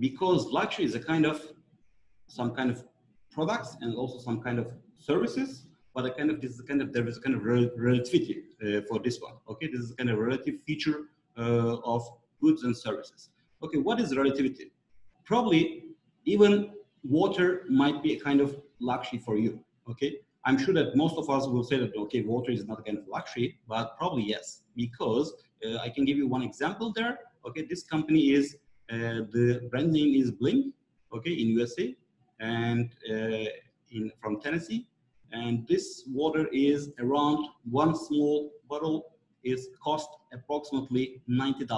because luxury is a kind of some kind of products and also some kind of services, but a kind of there is a kind of relativity for this one. Okay, this is a kind of relative feature of goods and services. Okay, what is relativity? Probably even water might be a kind of luxury for you. Okay, I'm sure that most of us will say that, okay, water is not a kind of luxury, but probably yes, because I can give you one example there. Okay, this company is, the brand name is Bling, okay, in USA, and from Tennessee. And this water is around, one small bottle is cost approximately $90,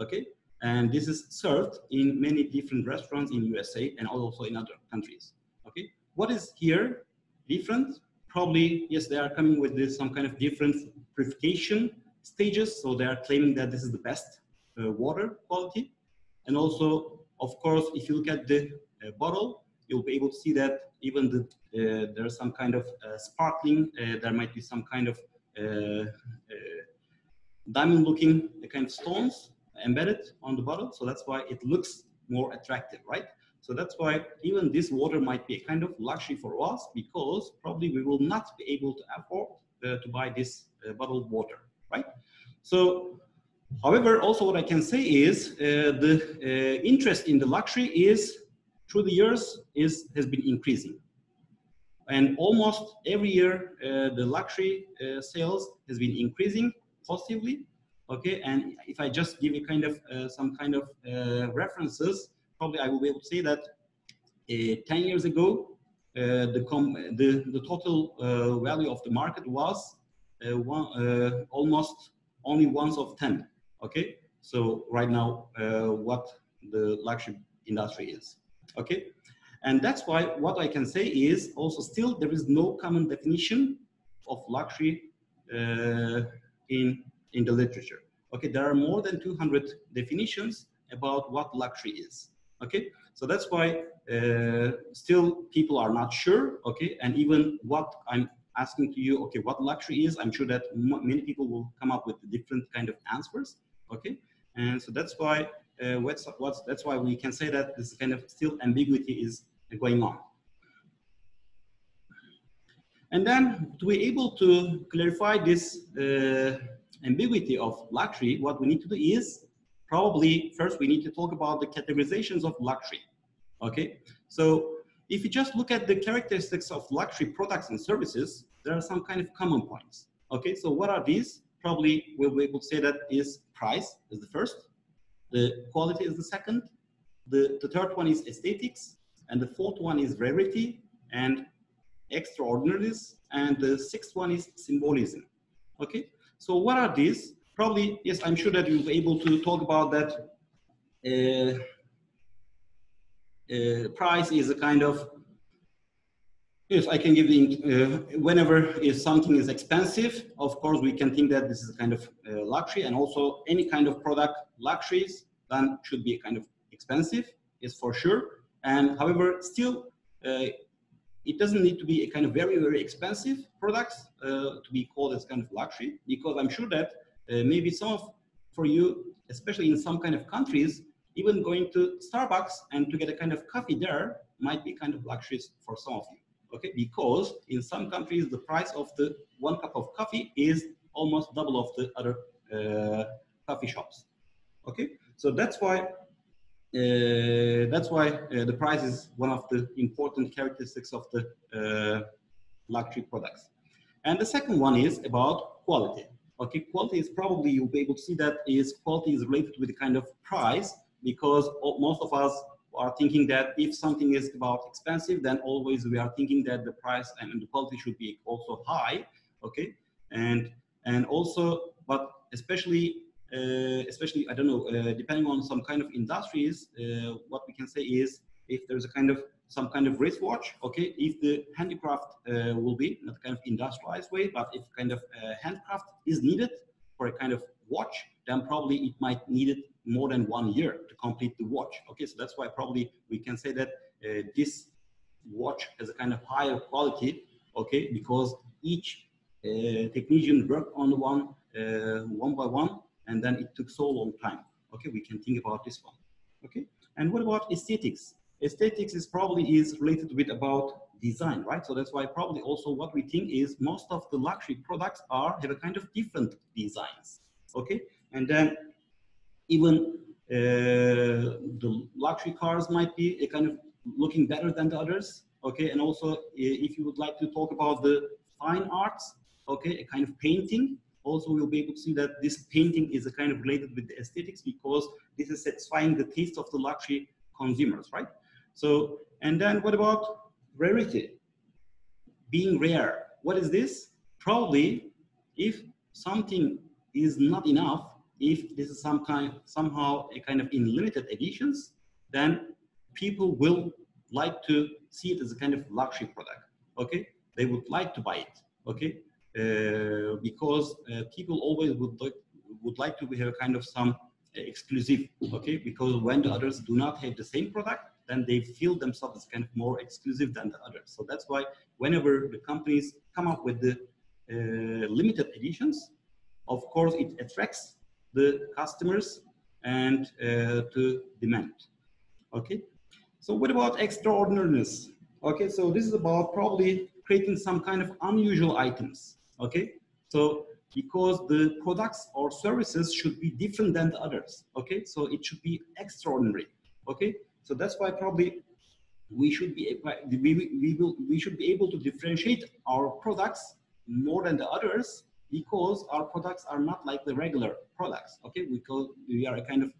okay? And this is served in many different restaurants in USA and also in other countries, okay? What is here different? Probably, yes, they are coming with this, some kind of different purification stages. So they are claiming that this is the best water quality. And also, of course, if you look at the bottle, you'll be able to see that even the, there's some kind of sparkling, there might be some kind of diamond-looking kind of stones embedded on the bottle. So that's why it looks more attractive, right? So that's why even this water might be a kind of luxury for us, because probably we will not be able to afford to buy this bottled water, right? So, however, also what I can say is the interest in the luxury is, through the years, has been increasing. And almost every year, the luxury sales has been increasing positively, okay? And if I just give you kind of some kind of references, probably I will be able to say that 10 years ago, the total value of the market was almost only 1/10, okay? So right now, what the luxury industry is, okay? And that's why what I can say is also still there is no common definition of luxury in the literature. Okay, there are more than 200 definitions about what luxury is. Okay, so that's why still people are not sure. Okay, and even what I'm asking to you, okay, what luxury is, I'm sure that many people will come up with different kind of answers. Okay, and so that's why that's why we can say that this kind of still ambiguity is going on. And then to be able to clarify this ambiguity of luxury, what we need to do is probably first we need to talk about the categorizations of luxury. Okay, so if you just look at the characteristics of luxury products and services, there are some kind of common points. Okay, so what are these? Probably we'll be able to say that is price is the first, the quality is the second, the third one is aesthetics, and the fourth one is rarity and extraordinariness, and the sixth one is symbolism. Okay, so what are these? Probably, yes, I'm sure that you'll be able to talk about that. Price is a kind of, yes, I can give the, whenever if something is expensive, of course, we can think that this is a kind of luxury, and also any kind of product luxuries then should be a kind of expensive, is for sure. And however, still, it doesn't need to be a kind of very, very expensive products to be called as kind of luxury, because I'm sure that maybe some of, for you, especially in some kind of countries, even going to Starbucks and to get a kind of coffee there might be kind of luxuries for some of you. Okay, because in some countries, the price of the one cup of coffee is almost double of the other coffee shops. Okay, so that's why the price is one of the important characteristics of the luxury products. And the second one is about quality. Okay, quality is probably, you'll be able to see that is quality is related with the kind of price, because most of us are thinking that if something is about expensive, then always we are thinking that the price and the quality should be also high, okay? And also, but especially, I don't know, depending on some kind of industries, what we can say is if there's a kind of, some kind of wristwatch, okay? If the handicraft will be, not kind of industrialized way, but if kind of handcraft is needed for a kind of watch, then probably it might need it more than 1 year to complete the watch. Okay, so that's why probably we can say that this watch has a kind of higher quality, okay, because each technician worked on the one by one, and then it took so long time. Okay, we can think about this one. Okay, And what about aesthetics? Aesthetics is probably related with about design, right? So that's why probably also what we think is most of the luxury products have a kind of different designs, okay? And then even the luxury cars might be a kind of looking better than the others, okay? And also if you would like to talk about the fine arts, okay, a kind of painting, also we'll be able to see that this painting is a kind of related with the aesthetics because this is satisfying the taste of the luxury consumers, right? So, and then what about rarity? Being rare, what is this? Probably if something is not enough, if this is somehow a kind of in limited editions, then people will like to see it as a kind of luxury product, okay? They would like to buy it, okay? Because people always would like to have a kind of some exclusive, okay? Because when the others do not have the same product, then they feel themselves as kind of more exclusive than the others. So that's why whenever the companies come up with the limited editions, of course it attracts the customers and to demand, okay? So what about extraordinariness? Okay, so this is about probably creating some kind of unusual items, okay? So because the products or services should be different than the others, okay? So it should be extraordinary, okay? So that's why probably we should be able to differentiate our products more than the others because our products are not like the regular products, okay? Because we are a kind of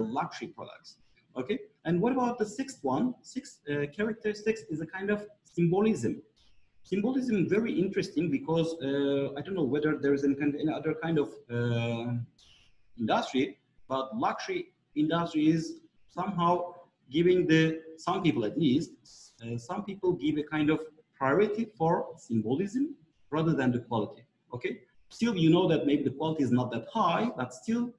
luxury products, okay? And what about the sixth one? Sixth characteristics is a kind of symbolism. Symbolism is very interesting because I don't know whether there is any other kind of industry, but luxury industry is somehow giving some people at least, some people give a kind of priority for symbolism rather than the quality, okay? Still, you know that maybe the quality is not that high, but still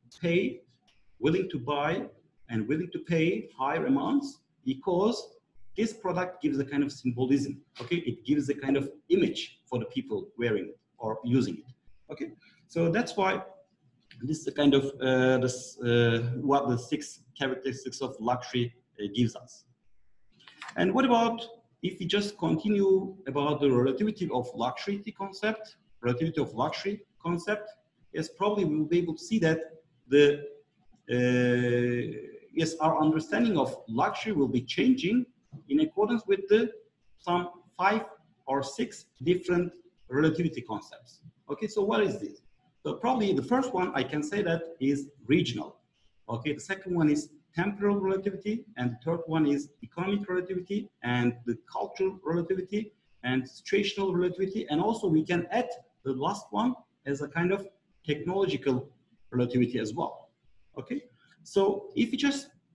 willing to buy and willing to pay higher amounts because this product gives a kind of symbolism, okay? It gives a kind of image for the people wearing it or using it, okay? So that's why this is a kind of what the six characteristics of luxury gives us. And what about if we just continue about the relativity of luxury concept? Yes, probably we will be able to see that the yes, our understanding of luxury will be changing in accordance with some 5 or 6 different relativity concepts. Okay, so what is this? So probably the first one I can say that is regional. Okay, the second one is temporal relativity, and the third one is economic relativity, and the cultural relativity, and situational relativity, and also we can add the last one as a kind of technological relativity as well. Okay, so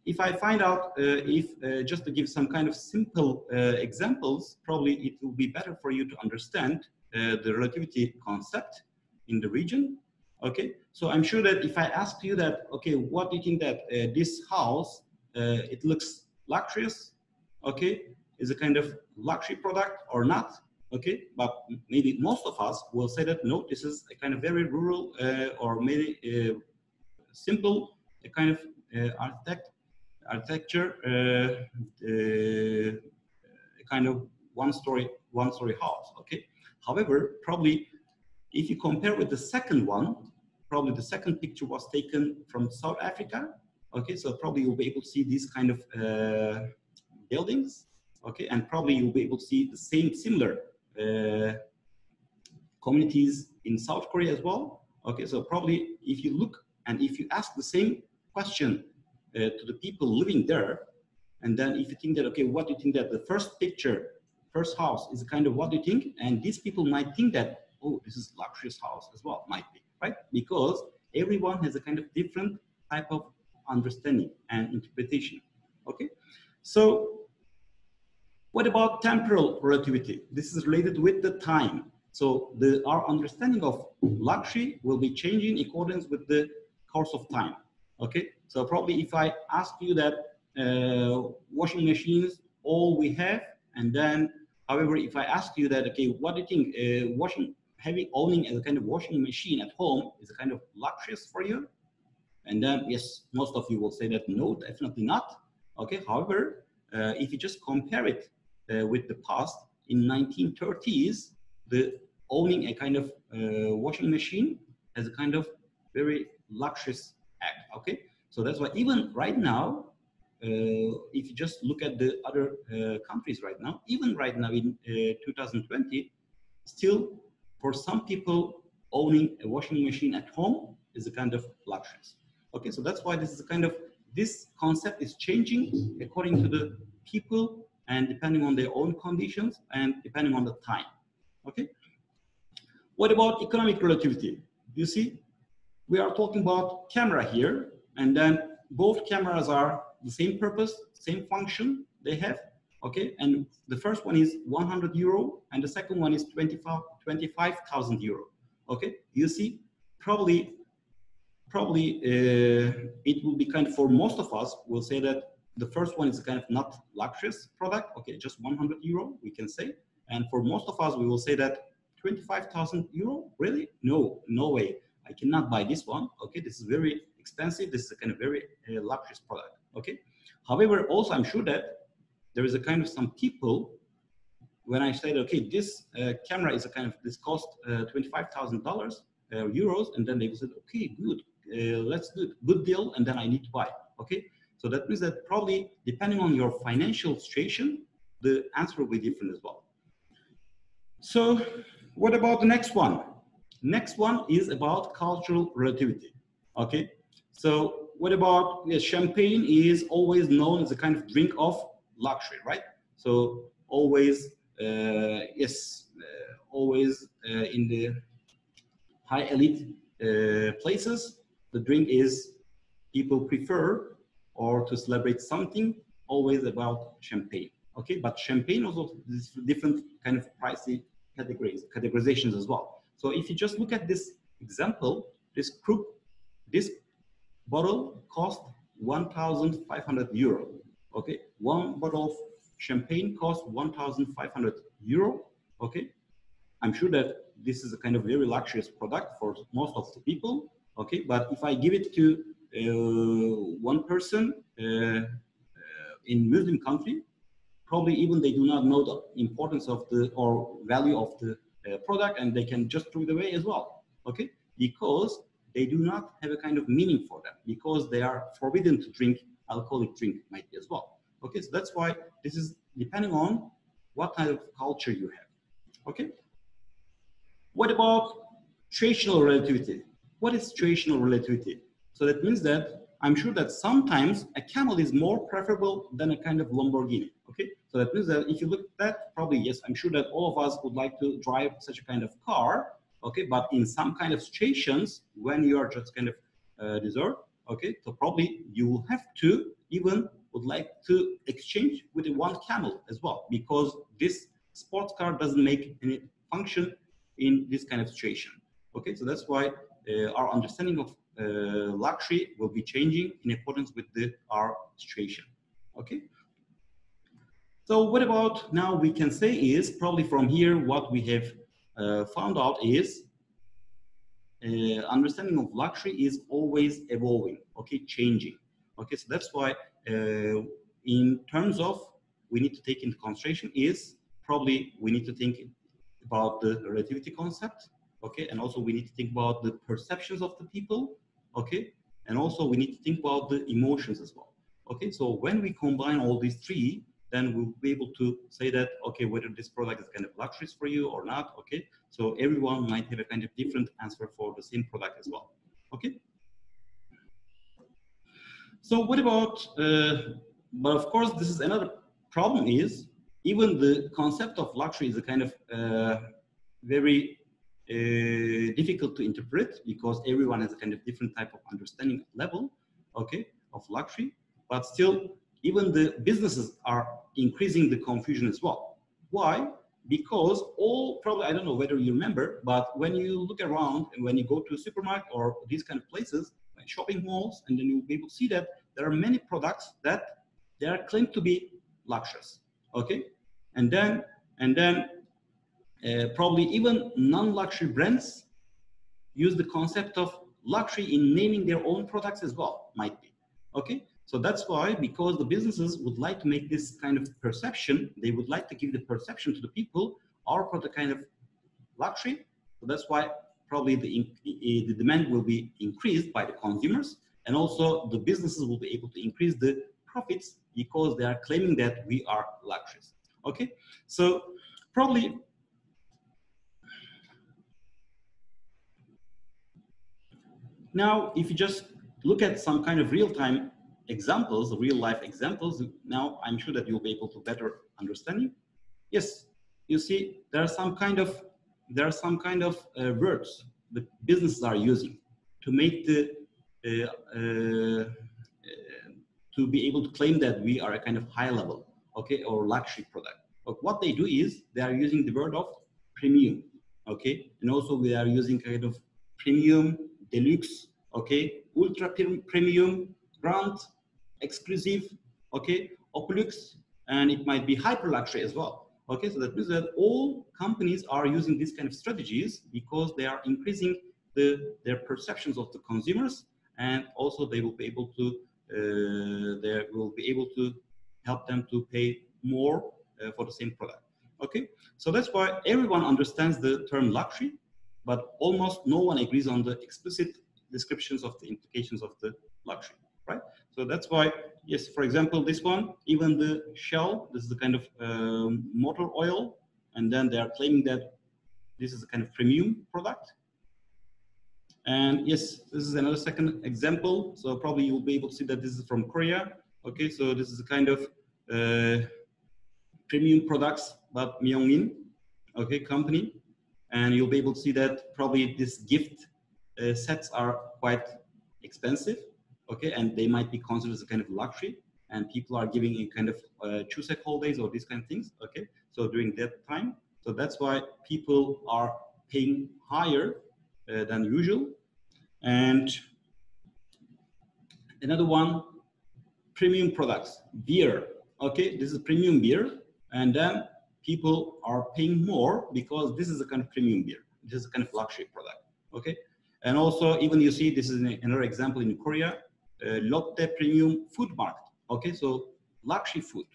if I find out, just to give some kind of simple examples, probably it will be better for you to understand the relativity concept in the region, okay? So I'm sure that if I ask you that, okay, what do you think that this house, it looks luxurious, okay? Is a kind of luxury product or not, okay? But maybe most of us will say that, no, this is a kind of very rural or maybe simple, a kind of architecture, kind of one-story house, okay? However, probably if you compare with the second one, probably the second picture was taken from South Africa, okay? So probably you'll be able to see these kind of buildings, okay? And probably you'll be able to see the similar communities in South Korea as well, okay? So probably if you look and if you ask the same question to the people living there, and then if you think that, okay, what do you think that the first picture, first house is kind of what do you think? And these people might think that, oh, this is luxurious house as well, might be, right? Because everyone has a kind of different type of understanding and interpretation, okay? So what about temporal relativity? This is related with the time. So our understanding of luxury will be changing in accordance with the course of time, okay? So probably if I ask you that washing machines, all we have, and then, however, if I ask you that, okay, what do you think owning a kind of washing machine at home is a kind of luxurious for you? And then, yes, most of you will say that no, definitely not, Okay. However, if you just compare it with the past, in 1930s, the owning a kind of washing machine as a kind of very luxurious act. Okay. So that's why even right now, if you just look at the other countries right now, even right now in 2020, still for some people owning a washing machine at home is a kind of luxury. Okay, so that's why this is a kind of, this concept is changing according to the people and depending on their own conditions and depending on the time. Okay, what about economic relativity? You see, we are talking about camera here, and then both cameras are the same purpose, same function they have. Okay, and the first one is 100 euro and the second one is 25,000 euro. Okay, you see, probably it will be kind of, for most of us, we'll say that the first one is kind of not luxurious product. Okay, just 100 euro, we can say. And for most of us, we will say that 25,000 euro, really? No, no way. I cannot buy this one. Okay, this is very expensive. This is a kind of very luxurious product. Okay. However, also I'm sure that there is a kind of some people, when I said, okay, this camera is a kind of, this cost $25,000 euros, and then they said, okay, good, let's do it, good deal, and then I need to buy. Okay, so that means that probably depending on your financial situation, the answer will be different as well. So what about the next one? Next one is about cultural relativity. Okay, so what about, yes, champagne is always known as a kind of drink of luxury, right? So always, always in the high elite places, the drink is, people prefer or to celebrate something always about champagne. Okay, but champagne also has different kind of pricey categorizations as well. So if you just look at this example, this bottle cost 1,500 euro. Okay, one bottle of champagne costs 1,500 euro. Okay, I'm sure that this is a kind of very luxurious product for most of the people. Okay, but if I give it to one person in Muslim country, probably even they do not know the importance of the or value of the product, and they can just throw it away as well. Okay, because they do not have a kind of meaning for them, because they are forbidden to drink alcoholic drink might be as well. Okay, so that's why this is depending on what kind of culture you have. Okay, what about situational relativity? What is situational relativity? So that means that I'm sure that sometimes a camel is more preferable than a kind of Lamborghini. Okay, so that means that if you look at that, probably yes, I'm sure that all of us would like to drive such a kind of car. Okay, but in some kind of situations when you are just kind of deserved, okay, so probably you will have to even would like to exchange with one camel as well, because this sports car doesn't make any function in this kind of situation. Okay, so that's why our understanding of luxury will be changing in accordance with our situation. Okay, so what about now we can say is probably from here what we have found out is understanding of luxury is always evolving, okay, changing. Okay, so that's why in terms of we need to take into consideration is probably we need to think about the relativity concept, okay, and also we need to think about the perceptions of the people, okay, and also we need to think about the emotions as well. Okay, so when we combine all these three, then we'll be able to say that, okay, whether this product is kind of luxurious for you or not, okay? So everyone might have a kind of different answer for the same product as well, okay? So what about, but of course, this is another problem is, even the concept of luxury is a kind of very difficult to interpret, because everyone has a kind of different type of understanding level, okay, of luxury, but still, even the businesses are increasing the confusion as well. Why? Because all probably, I don't know whether you remember, but when you look around and when you go to a supermarket or these kind of places, like shopping malls, and then you'll be able to see that there are many products that they are claimed to be luxurious. Okay, and then probably even non-luxury brands use the concept of luxury in naming their own products as well. Might be okay. So that's why, because the businesses would like to make this kind of perception, they would like to give the perception to the people, our product kind of luxury. So that's why probably the demand will be increased by the consumers, and also the businesses will be able to increase the profits because they are claiming that we are luxuries. Okay, so probably now if you just look at some kind of real-time examples, real-life examples, now I'm sure that you'll be able to better understand it. Yes, you see there are some kind of words that businesses are using to make the to be able to claim that we are a kind of high level, okay, or luxury product. But what they do is they are using the word of premium, okay, and also we are using kind of premium, deluxe, okay, ultra premium, grand, exclusive, okay, opulux, and it might be hyper luxury as well. Okay, so that means that all companies are using these kind of strategies because they are increasing their perceptions of the consumers, and also they will be able to help them to pay more for the same product. Okay, so that's why everyone understands the term luxury, but almost no one agrees on the explicit descriptions of the implications of the luxury, right? So that's why, yes, for example, this one, even the Shell, this is the kind of motor oil, and then they are claiming that this is a kind of premium product. And yes, this is another second example. So probably you'll be able to see that this is from Korea. Okay, so this is a kind of premium products, but Myeongin, okay, company. And you'll be able to see that probably this gift sets are quite expensive, okay, and they might be considered as a kind of luxury, and people are giving a kind of Chuseok holidays or these kind of things, okay, so during that time. So that's why people are paying higher than usual. And another one, premium products, beer, okay, this is premium beer, and then people are paying more because this is a kind of premium beer, this is a kind of luxury product, okay. And also, even you see, this is another example in Korea, Lotte Premium Food Market, okay, so luxury food,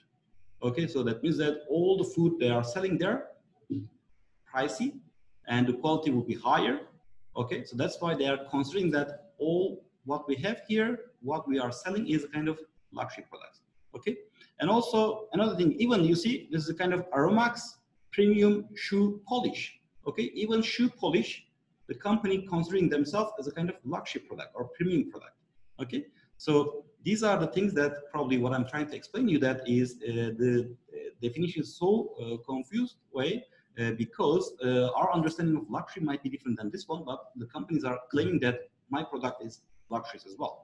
okay, so that means that all the food they are selling there, pricey, and the quality will be higher, okay, so that's why they are considering that all what we have here, what we are selling is a kind of luxury products, okay. And also, another thing, even you see, this is a kind of Aromax Premium Shoe Polish, okay, even shoe polish, the company considering themselves as a kind of luxury product or premium product, okay? So these are the things that probably what I'm trying to explain to you, that is the definition is so confused way because our understanding of luxury might be different than this one, but the companies are claiming that my product is luxuries as well.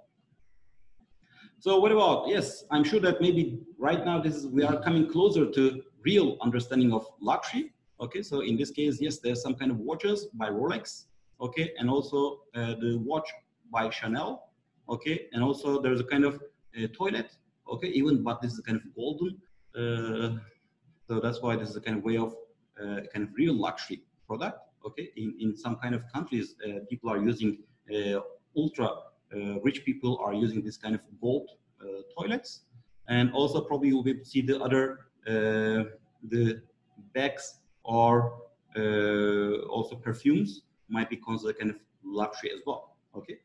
So what about, yes, I'm sure that maybe right now this is, we are coming closer to real understanding of luxury. Okay, so in this case, yes, there's some kind of watches by Rolex. Okay, and also the watch by Chanel, okay, and also there's a kind of toilet, okay, even but this is kind of golden, so that's why this is a kind of way of kind of real luxury product, okay, in some kind of countries people are using, ultra rich people are using this kind of gold toilets, and also probably you'll be able to see the other, the bags or also perfumes might be considered kind of luxury as well, okay.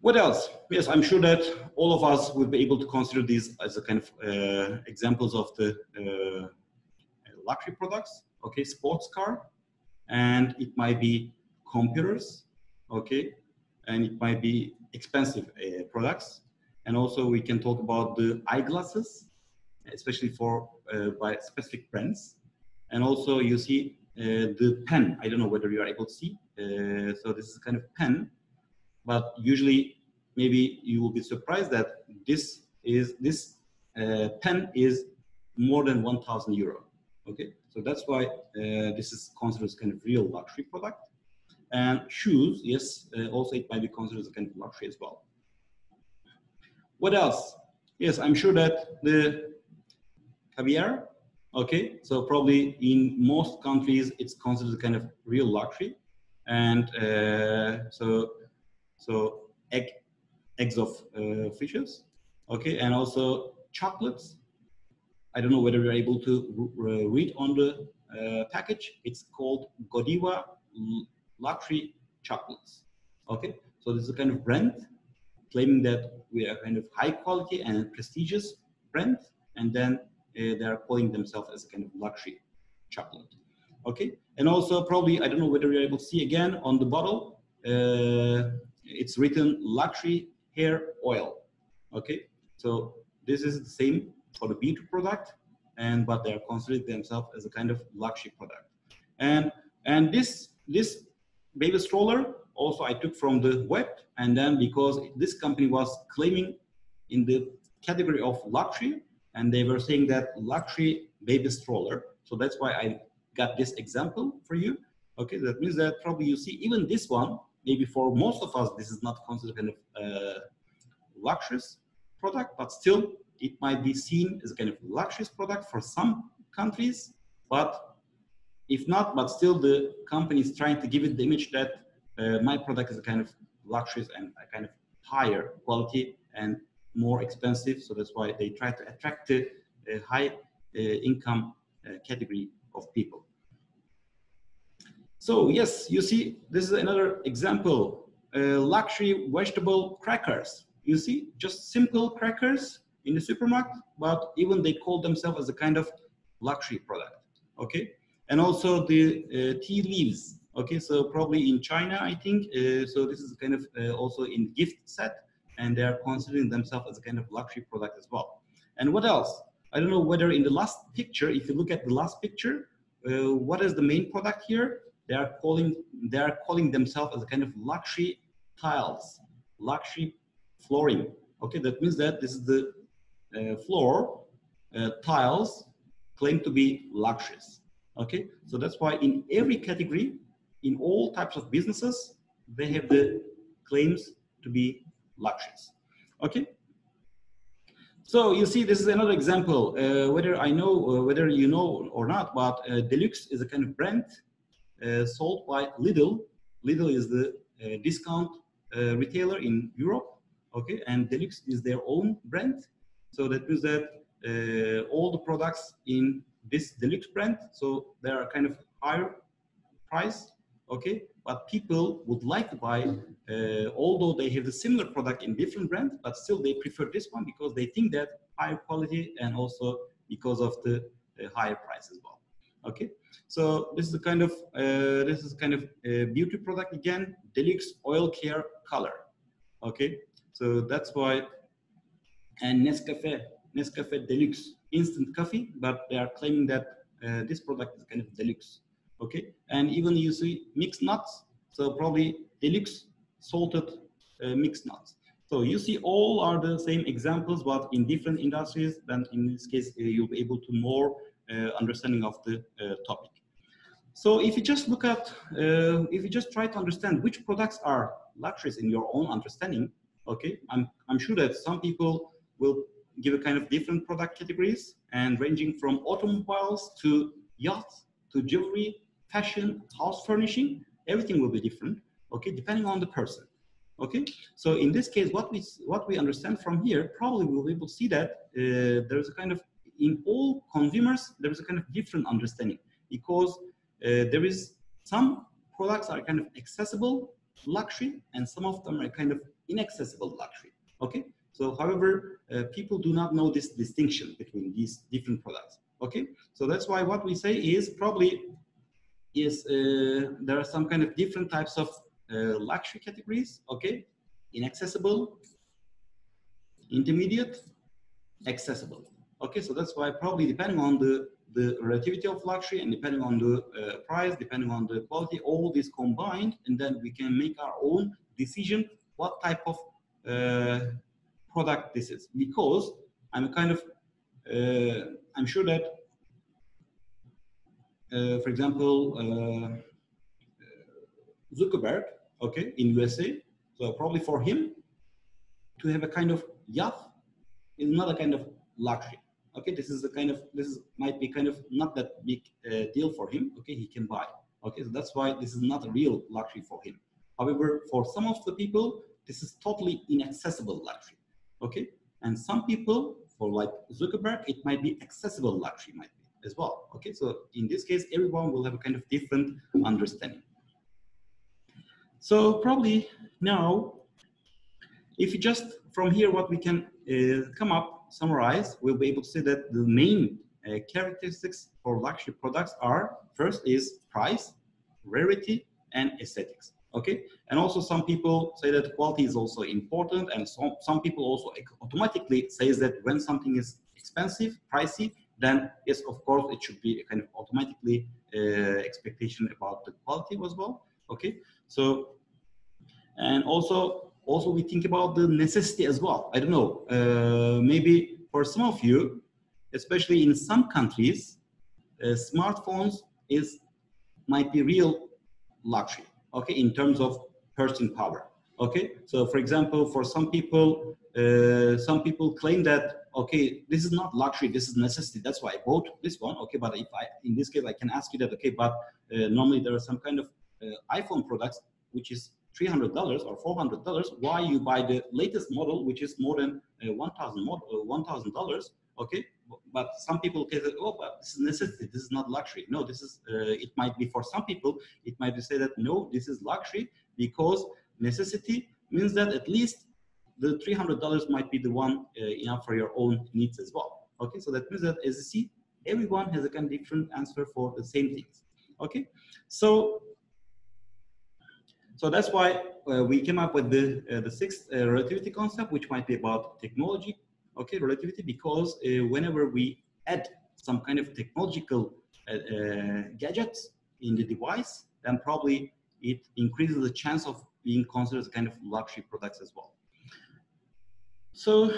What else? Yes, I'm sure that all of us would be able to consider these as a kind of examples of the luxury products, okay, sports car, and it might be computers, okay, and it might be expensive products, and also we can talk about the eyeglasses, especially for by specific brands. And also you see the pen, I don't know whether you are able to see, so this is kind of pen, but usually maybe you will be surprised that this is, this pen is more than 1,000 euro, okay, so that's why this is considered as kind of real luxury product. And shoes, yes, also it might be considered as a kind of luxury as well. What else? Yes, I'm sure that the caviar, okay, so probably in most countries it's considered a kind of real luxury, and so eggs of fishes, Okay, and also chocolates. I don't know whether you're able to read on the package. It's called Godiva Luxury Chocolates. Okay, so this is a kind of brand claiming that we are kind of high quality and prestigious brand, and then they are calling themselves as a kind of luxury chocolate. Okay, and also probably, I don't know whether you're able to see again on the bottle, it's written luxury hair oil. Okay, so this is the same for the beauty product, and but they are considering themselves as a kind of luxury product. And this baby stroller also I took from the web, and then because this company was claiming in the category of luxury, and they were saying that luxury baby stroller. So that's why I got this example for you. Okay, that means that probably you see even this one, maybe for most of us, this is not considered kind of luxurious product, but still it might be seen as a kind of luxurious product for some countries. But if not, but still the company is trying to give it the image that my product is a kind of luxurious and a kind of higher quality and more expensive. So that's why they try to attract the high income category of people. So yes, you see, this is another example, luxury vegetable crackers. You see, just simple crackers in the supermarket, but even they call themselves as a kind of luxury product. Okay, and also the tea leaves. Okay, so probably in China, I think, so this is kind of also in gift set, and they are considering themselves as a kind of luxury product as well. And what else? I don't know whether in the last picture, if you look at the last picture, what is the main product here? They are calling themselves as a kind of luxury tiles, luxury flooring. Okay, that means that this is the floor tiles claim to be luxurious. Okay, so that's why in every category, in all types of businesses, they have the claims to be luxurious. Okay. So you see, this is another example, whether you know or not, but Deluxe is a kind of brand sold by Lidl. Lidl is the discount retailer in Europe, okay, and Deluxe is their own brand. So that means that all the products in this Deluxe brand, so they are kind of higher price, okay, but people would like to buy, although they have the similar product in different brands, but still they prefer this one because they think that higher quality and also because of the higher price as well. Okay, so this is a kind of beauty product again, Deluxe Oil Care Color. Okay, so that's why, and Nescafe Deluxe instant coffee, but they are claiming that this product is kind of Deluxe. Okay, and even you see mixed nuts, so probably Deluxe salted mixed nuts. So you see all are the same examples, but in different industries. Then in this case, you'll be able to more understanding of the topic. So if you just look at, if you just try to understand which products are luxuries in your own understanding, okay, I'm sure that some people will give a kind of different product categories and ranging from automobiles to yachts to jewelry, fashion, house furnishing, everything will be different, okay, depending on the person, okay? So in this case, what we understand from here, probably we'll be able to see that there is a kind of, in all consumers, there is a kind of different understanding because there is some products are kind of accessible luxury and some of them are kind of inaccessible luxury, okay? So however, people do not know this distinction between these different products, okay? So that's why what we say is probably there are some kind of different types of luxury categories, okay? Inaccessible, intermediate, accessible. Okay, so that's why probably depending on the relativity of luxury and depending on the price, depending on the quality, all this combined, and then we can make our own decision what type of product this is. Because I'm sure that, for example, Zuckerberg, okay, in USA, so probably for him to have a kind of yacht is not a kind of luxury. Okay, this might be kind of not that big deal for him. Okay, he can buy. Okay, so that's why this is not a real luxury for him. However, for some of the people, this is totally inaccessible luxury. Okay, And some people, for like Zuckerberg, it might be accessible luxury might be as well. Okay, so in this case, everyone will have a kind of different understanding. So probably now, if you just from here, what we can come up, summarize, we'll be able to say that the main characteristics for luxury products are, first is price, rarity, and aesthetics. Okay, and also some people say that quality is also important, and some people also automatically says that when something is expensive, pricey, then yes, of course, it should be a kind of automatically expectation about the quality as well. Okay, so, and also we think about the necessity as well. I don't know, maybe for some of you, especially in some countries, smartphones might be real luxury. Okay, in terms of purchasing power. Okay, so for example, for some people claim that, okay, this is not luxury, this is necessity, that's why I bought this one. Okay, but if I, in this case, I can ask you that, okay, but normally there are some kind of iPhone products, which is $300 or $400, why you buy the latest model, which is more than $1,000, okay? But some people say that, oh, but this is necessity, this is not luxury. No, this is, it might be for some people, it might be say that, no, this is luxury because necessity means that at least the $300 might be the one enough for your own needs as well. Okay, so that means that as you see, everyone has a kind of different answer for the same things. Okay, so that's why we came up with the sixth relativity concept, which might be about technology. Okay, relativity, because whenever we add some kind of technological gadgets in the device, then probably it increases the chance of being considered as kind of luxury products as well. So,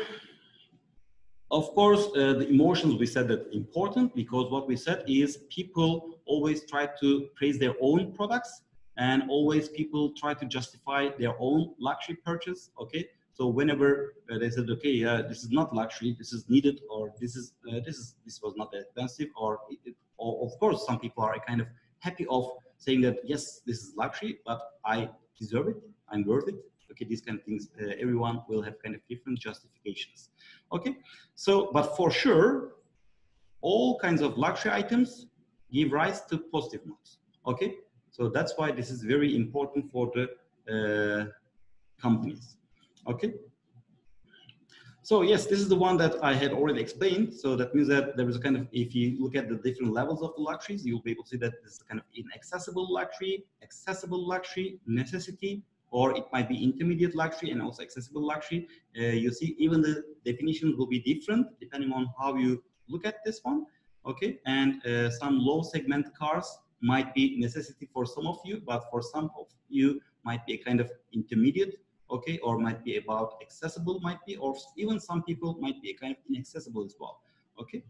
of course, the emotions, we said that important, because what we said is people always try to praise their own products, and always people try to justify their own luxury purchase, okay? So whenever they said, okay, this is not luxury, this is needed, or this was not expensive, or of course some people are kind of happy of saying that yes, this is luxury, but I deserve it, I'm worth it. Okay, these kind of things, everyone will have kind of different justifications. Okay, so but for sure, all kinds of luxury items give rise to positive notes. Okay, so that's why this is very important for the companies. Okay, so yes, this is the one that I had already explained. So that means that there is a kind of, if you look at the different levels of the luxuries, you'll be able to see that this is kind of inaccessible luxury, accessible luxury, necessity, or it might be intermediate luxury and also accessible luxury. You see, even the definitions will be different depending on how you look at this one. Okay, and some low segment cars might be necessity for some of you, but for some of you might be a kind of intermediate. Okay, or might be about accessible, might be, or even some people might be kind of inaccessible as well. Okay.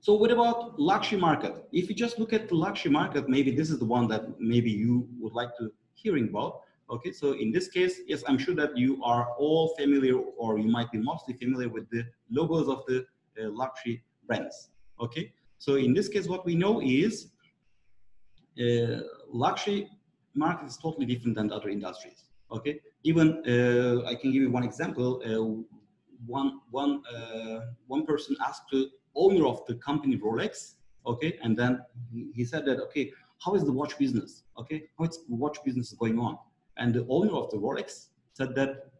So what about luxury market? If you just look at the luxury market, maybe this is the one that maybe you would like to hearing about. Okay, so in this case, yes, I'm sure that you are all familiar, or you might be mostly familiar with the logos of the luxury brands. Okay, so in this case, what we know is luxury market is totally different than the other industries. Okay, even I can give you one example. One person asked the owner of the company Rolex, okay, and then he said that, okay, how is the watch business? Okay, how is the watch business going on? And the owner of the Rolex said that,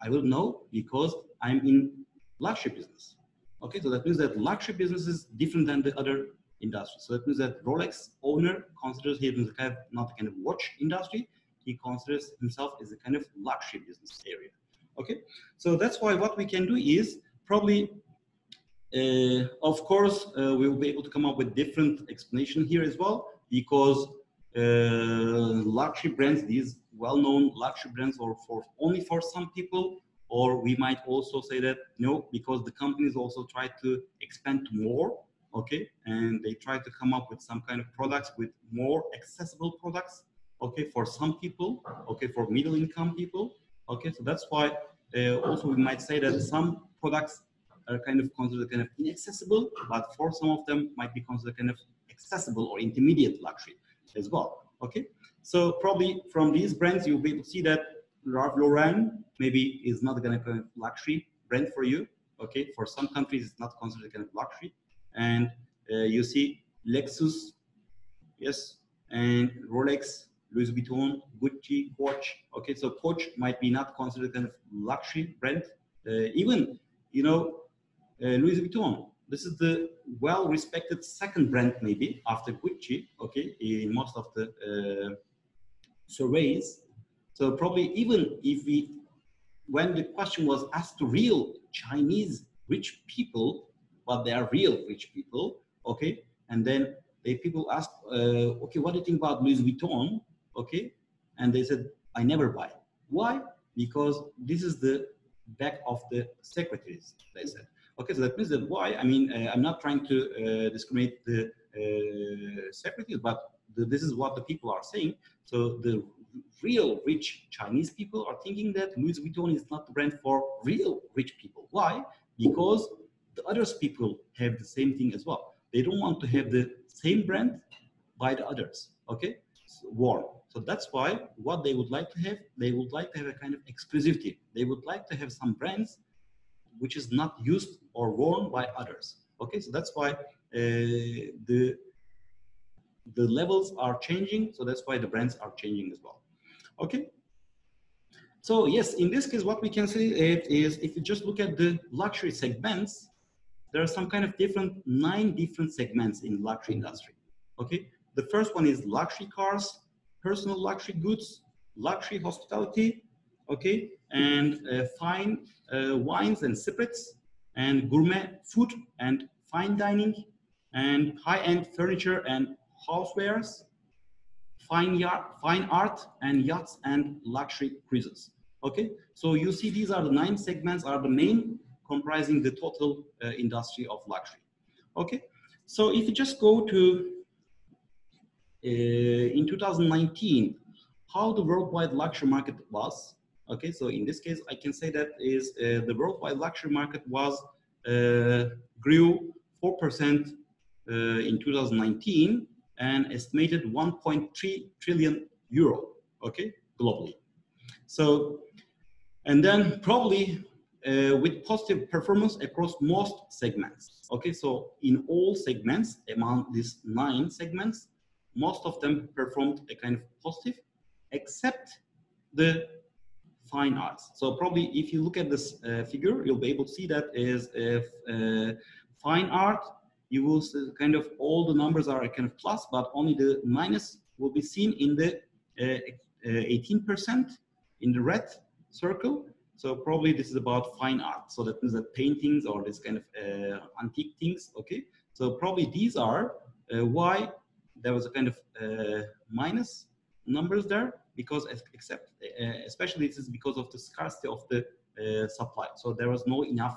I will know because I'm in luxury business. Okay, so that means that luxury business is different than the other industry. So that means that Rolex owner considers him not a kind of watch industry, he considers himself as a kind of luxury business area. Okay, so that's why what we can do is probably, of course, we will be able to come up with different explanation here as well, because luxury brands, these well-known luxury brands are for only for some people, or we might also say that no, because the companies also try to expand more, okay, and they try to come up with some kind of products with more accessible products. Okay, for some people, okay, for middle income people, okay, so that's why also we might say that some products are kind of considered kind of inaccessible, but for some of them might be considered kind of accessible or intermediate luxury as well. Okay, so probably from these brands, you'll be able to see that Ralph Lauren, maybe is not going to be a luxury brand for you. Okay, for some countries it's not considered kind of luxury. And you see Lexus, yes, and Rolex, Louis Vuitton, Gucci, Coach. Okay, so Coach might be not considered kind of luxury brand. Even, you know, Louis Vuitton. This is the well-respected second brand, maybe after Gucci. Okay, in most of the surveys. So probably even if we, when the question was asked to real Chinese rich people, but they are real rich people. Okay, and then the people asked, okay, what do you think about Louis Vuitton? Okay, and they said, I never buy. Why? Because this is the back of the secretaries, they said. Okay, so that means that why? I mean, I'm not trying to discriminate the secretaries, but this is what the people are saying. So the real rich Chinese people are thinking that Louis Vuitton is not the brand for real rich people. Why? Because the other people have the same thing as well. They don't want to have the same brand by the others, okay? So, warm. So that's why what they would like to have, they would like to have a kind of exclusivity. They would like to have some brands which is not used or worn by others, okay? So that's why the levels are changing. So that's why the brands are changing as well, okay? So yes, in this case, what we can say is if you just look at the luxury segments, there are some kind of different, 9 different segments in luxury industry, okay? The first one is luxury cars, personal luxury goods, luxury hospitality, okay? And fine wines and spirits, and gourmet food and fine dining, and high-end furniture and housewares, fine art and yachts and luxury cruises, okay? So you see these are the 9 segments are the main comprising the total industry of luxury, okay? So if you just go to, in 2019, how the worldwide luxury market was, okay? So in this case, I can say that is the worldwide luxury market was, grew 4% in 2019 and estimated 1.3 trillion euro, okay, globally. So, and then probably, with positive performance across most segments. Okay, so in all segments, among these 9 segments, most of them performed a kind of positive, except the fine arts. So probably if you look at this figure, you'll be able to see that is fine art, you will see kind of all the numbers are a kind of plus, but only the minus will be seen in the 18% in the red circle. So probably this is about fine art. So that means that paintings or this kind of antique things, okay? So probably these are why there was a kind of minus numbers there, because except, especially this is because of the scarcity of the supply. So there was no enough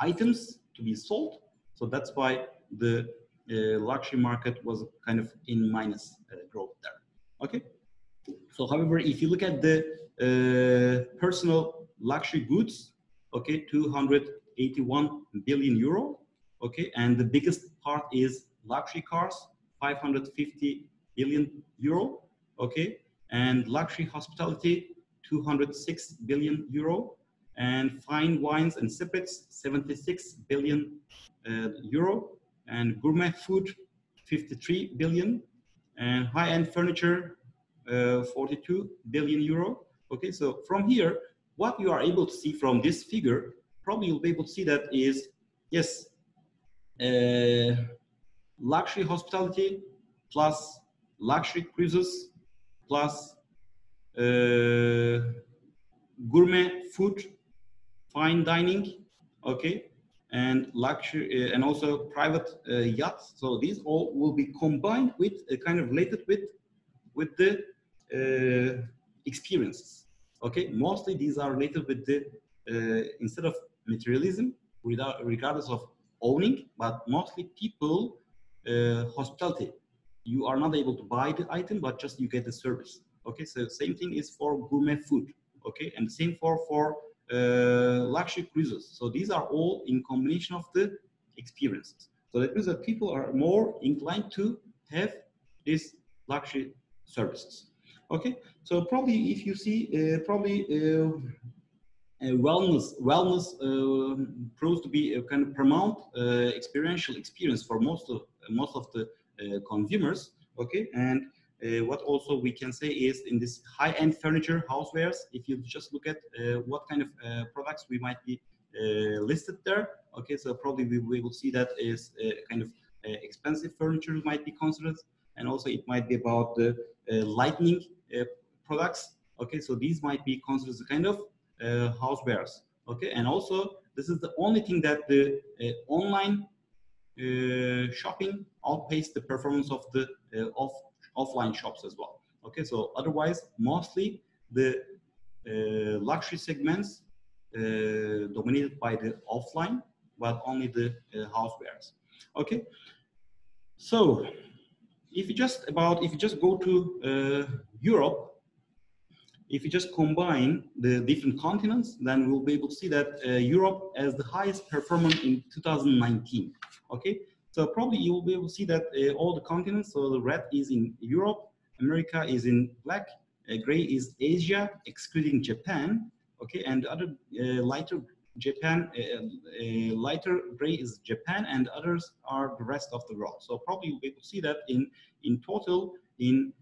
items to be sold. So that's why the luxury market was kind of in minus growth there, okay? So however, if you look at the personal luxury goods, okay, 281 billion euro, okay, and the biggest part is luxury cars, 550 billion euro, okay, and luxury hospitality, 206 billion euro, and fine wines and spirits, 76 billion euro, and gourmet food, 53 billion, and high-end furniture, 42 billion euro. Okay, so from here, what you are able to see from this figure, probably you'll be able to see that is, yes, luxury hospitality plus luxury cruises plus gourmet food, fine dining, okay, and luxury and also private yachts. So these all will be combined with kind of related with the experiences. Okay, mostly these are related with the, instead of materialism, regardless of owning, but mostly people, hospitality. You are not able to buy the item, but just you get the service. Okay, so same thing is for gourmet food. Okay, and same for luxury cruises. So these are all in combination of the experiences. So that means that people are more inclined to have these luxury services. Okay, so probably if you see wellness proves to be a kind of paramount experiential experience for most of the consumers. Okay, and what also we can say is in this high-end furniture, housewares, if you just look at what kind of products we might be listed there. Okay, so probably we will see that is kind of expensive furniture might be considered, and also it might be about the lighting products. Okay, so these might be considered a kind of housewares. Okay, and also this is the only thing that the online shopping outpaced the performance of the offline shops as well. Okay, so otherwise mostly the luxury segments dominated by the offline, but only the housewares. Okay, so if you just go to Europe, if you just combine the different continents, then we'll be able to see that Europe as the highest performer in 2019. Okay, so probably you will be able to see that all the continents. So the red is in Europe, America is in black, gray is Asia, excluding Japan. Okay, and the other lighter gray is Japan, and others are the rest of the world. So probably you'll be able to see that in total in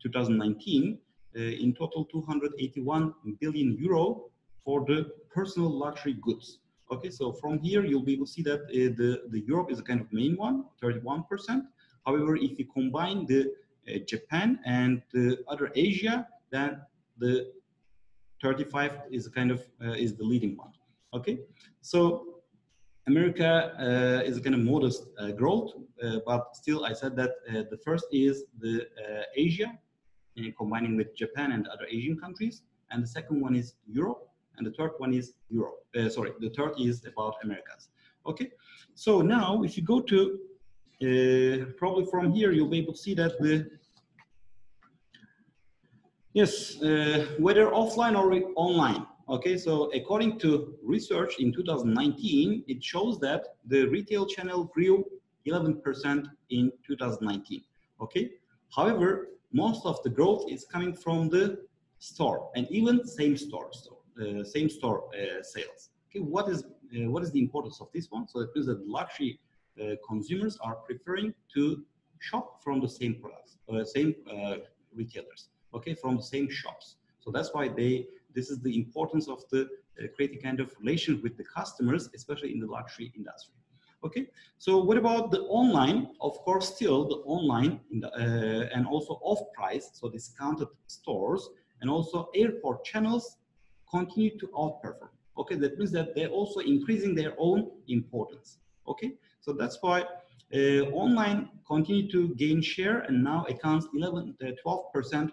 2019, in total 281 billion euro for the personal luxury goods. Okay, so from here you'll be able to see that the Europe is a kind of main one, 31%. However, if you combine the Japan and the other Asia, then the 35 is a kind of is the leading one. Okay, so America is a kind of modest growth, but still I said that the first is the Asia, combining with Japan and other Asian countries, and the second one is Europe, and the third one is Europe. Sorry, the third is about Americas. Okay, so now if you go to probably from here you'll be able to see that the yes, whether offline or online. Okay, so according to research in 2019, it shows that the retail channel grew 11% in 2019. Okay, however, most of the growth is coming from the store and even same store sales. Okay, what is the importance of this one? So it means that luxury consumers are preferring to shop from the same products, same retailers. Okay, from the same shops. So that's why this is the importance of the creating kind of relation with the customers, especially in the luxury industry. Okay, so what about the online? Of course, still the online in the, and also off-price, so discounted stores, and also airport channels continue to outperform. Okay, that means that they're also increasing their own importance. Okay, so that's why online continue to gain share and now accounts 12%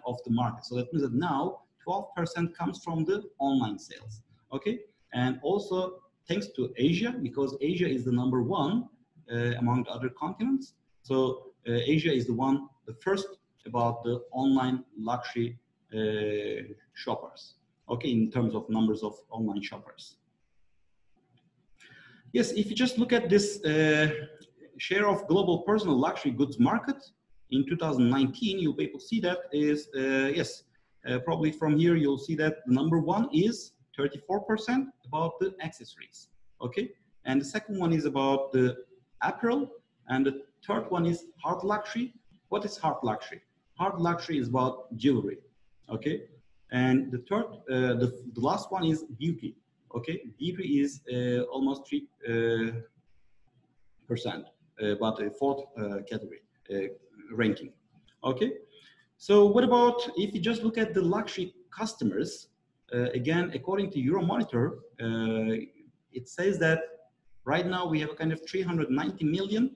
of the market. So that means that now 12% comes from the online sales. Okay, and also thanks to Asia, because Asia is the number one among the other continents. So Asia is the first about the online luxury shoppers. Okay, in terms of numbers of online shoppers. Yes, if you just look at this share of global personal luxury goods market in 2019, you'll be able to see that is, yes, probably from here you'll see that number one is 34% about the accessories. Okay, and the second one is about the apparel, and the third one is hard luxury. What is hard luxury? Hard luxury is about jewelry. Okay, and the third, the last one is beauty. Okay, beauty is almost 3%. About a fourth category ranking. Okay, so what about if you just look at the luxury customers? Again, according to Euromonitor, it says that right now we have a kind of 390 million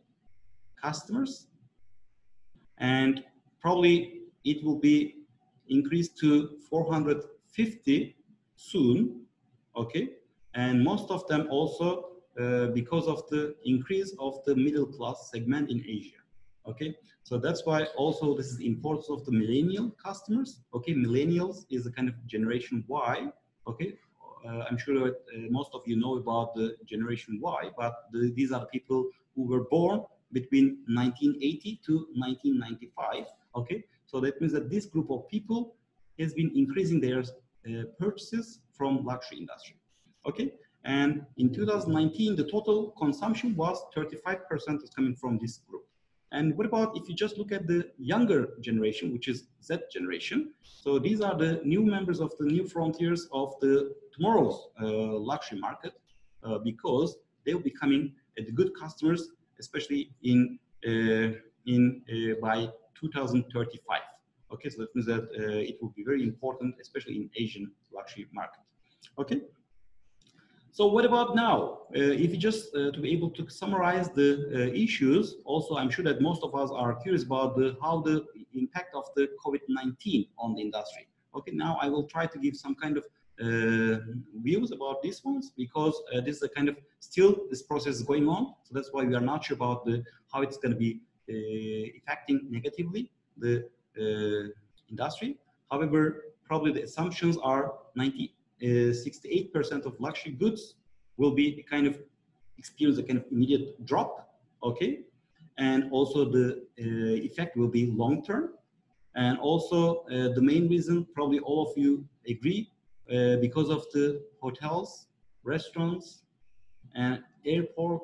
customers, and probably it will be increased to 450 soon. Okay, and most of them also because of the increase of the middle class segment in Asia. Okay, so that's why also this is the importance of the millennial customers. Okay, millennials is a kind of generation Y. Okay, I'm sure that, most of you know about the generation Y, but these are people who were born between 1980 to 1995. Okay, so that means that this group of people has been increasing their purchases from luxury industry. Okay, and in 2019, the total consumption was 35% is coming from this group. And what about if you just look at the younger generation, which is Z generation? So these are the new members of the new frontiers of the tomorrow's luxury market, because they'll be coming at the good customers, especially by 2035. Okay, so that means that it will be very important, especially in Asian luxury market. Okay. So what about now? If you just to be able to summarize the issues, also I'm sure that most of us are curious about how the impact of the COVID-19 on the industry. Okay, now I will try to give some kind of views about these ones, because this is a kind of still this process is going on. So that's why we are not sure about how it's going to be affecting negatively the industry. However, probably the assumptions are 68% of luxury goods will be kind of experience a kind of immediate drop, okay? And also the effect will be long-term. And also the main reason, probably all of you agree, because of the hotels, restaurants, and airport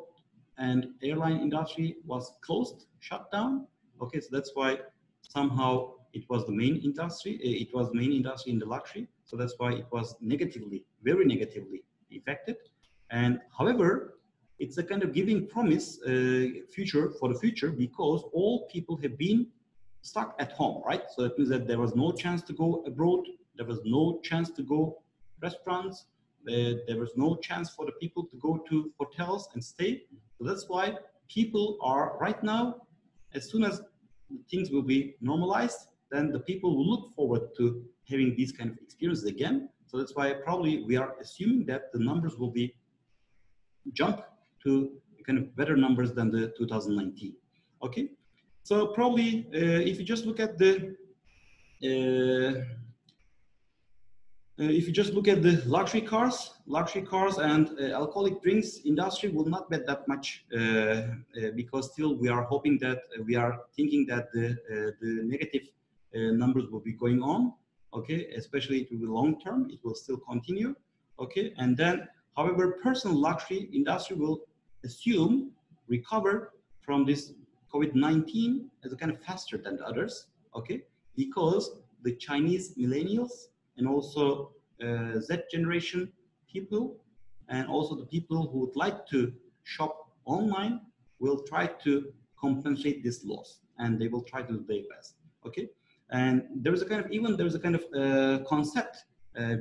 and airline industry was closed, shut down. Okay, so that's why somehow it was the main industry. It was the main industry in the luxury. So that's why it was negatively, very negatively affected. And however, it's a kind of giving promise for the future, because all people have been stuck at home, right? So that means that there was no chance to go abroad. There was no chance to go restaurants. There was no chance for the people to go to hotels and stay. So that's why people are right now, as soon as things will be normalized, then the people will look forward to having these kind of experiences again. So that's why probably we are assuming that the numbers will be jump to kind of better numbers than the 2019. Okay, so probably if you just look at the luxury cars and alcoholic drinks industry will not bet that much, because still we are hoping that we are thinking that the negative numbers will be going on. Okay, especially it will be long term, it will still continue. Okay, and then, however, personal luxury industry will recover from this COVID-19 as a kind of faster than the others. Okay, because the Chinese millennials and also Z generation people, and also the people who would like to shop online will try to compensate this loss, and they will try to do their best. Okay, and there is a kind of concept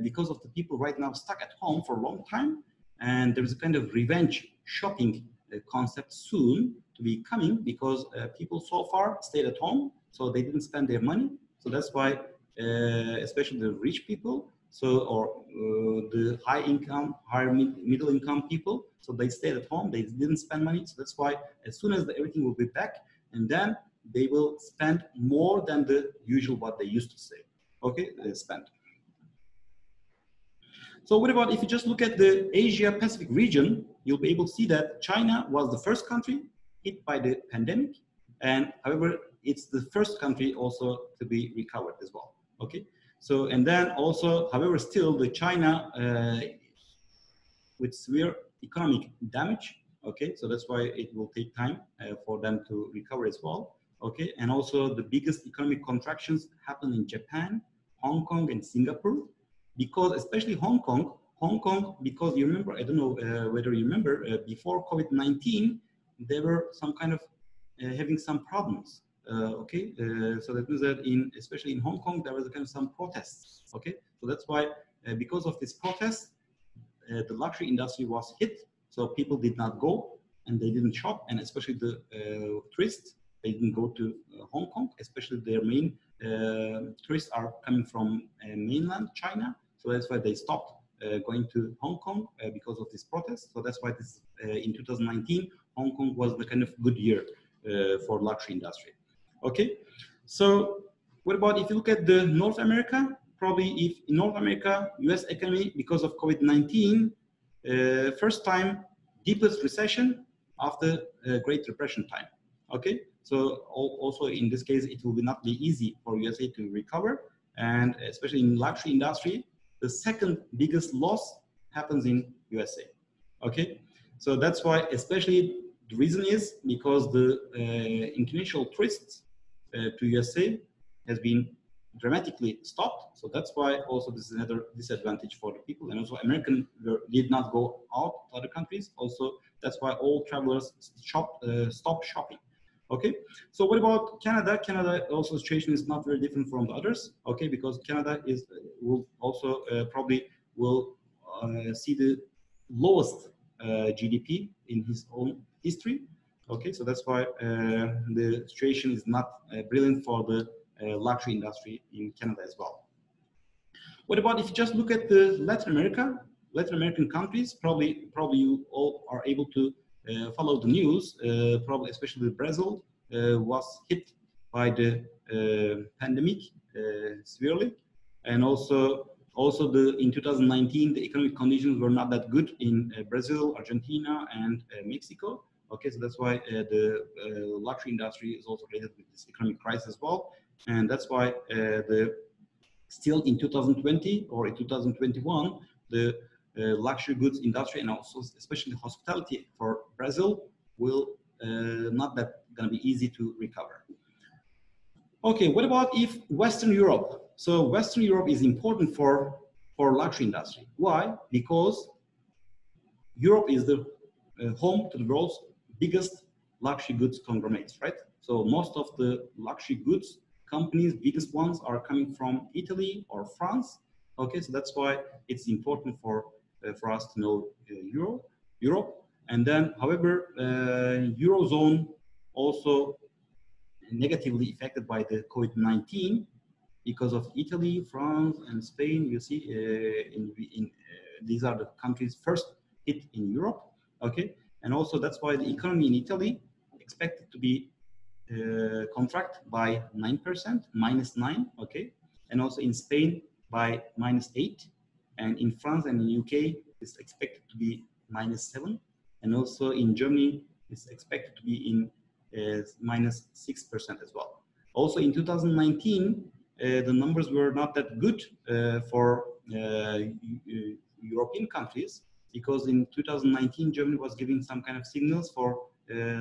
because of the people right now stuck at home for a long time, and there is a kind of revenge shopping concept soon to be coming, because people so far stayed at home, so they didn't spend their money. So that's why especially the rich people, so or the high income, middle income people, so they stayed at home, they didn't spend money. So that's why as soon as everything will be back, and then they will spend more than the usual what they used to say. Okay, spend. So what about if you just look at the Asia Pacific region, you'll be able to see that China was the first country hit by the pandemic, and however, it's the first country also to be recovered as well. Okay, so and then also, however, still the China with severe economic damage. Okay, so that's why it will take time for them to recover as well. Okay, and also the biggest economic contractions happen in Japan, Hong Kong, and Singapore, because especially Hong Kong, because you remember, I don't know whether you remember, before COVID-19, there were some kind of having some problems. Okay, so that means that especially in Hong Kong, there was a kind of some protests. Okay, so that's why because of this protest, the luxury industry was hit. So people did not go and they didn't shop, and especially the tourists, they didn't go to Hong Kong, especially their main tourists are coming from mainland China. So that's why they stopped going to Hong Kong because of this protest. So that's why this in 2019, Hong Kong was the kind of good year for luxury industry. Okay, so what about if you look at the North America? Probably if in North America, US economy, because of COVID-19, first time, deepest recession after Great Depression time. Okay, So also in this case, it will not be easy for USA to recover. And especially in luxury industry, the second biggest loss happens in USA. Okay, so that's why especially the reason is because the international tourists to USA has been dramatically stopped. So that's why also this is another disadvantage for the people. And also Americans did not go out to other countries. Also, that's why all travelers stop shopping. Okay, so what about Canada? Canada also situation is not very different from the others. Okay, because Canada is will also probably will see the lowest GDP in his own history. Okay, so that's why the situation is not brilliant for the luxury industry in Canada as well. What about if you just look at the Latin America, Latin American countries? Probably you all are able to follow the news. Probably especially Brazil was hit by the pandemic severely, and also in 2019 the economic conditions were not that good in Brazil, Argentina, and Mexico. Okay, so that's why the luxury industry is also related with this economic crisis as well. And that's why still in 2020 or in 2021, the luxury goods industry and also especially hospitality for Brazil will not that gonna be easy to recover. Okay, what about if Western Europe? So Western Europe is important for luxury industry. Why? Because Europe is the home to the world's biggest luxury goods conglomerates, right? So most of the luxury goods companies, biggest ones, are coming from Italy or France. Okay, so that's why it's important for us to know Europe. And then, however, Eurozone also negatively affected by the COVID-19 because of Italy, France, and Spain. You see, these are the countries first hit in Europe. Okay, and also that's why the economy in Italy expected to be contract by 9%, -9%, okay, and also in Spain by -8%, and in France and in UK it's expected to be -7%, and also in Germany it's expected to be in -6% as well. Also in 2019 the numbers were not that good for European countries, because in 2019 Germany was giving some kind of signals for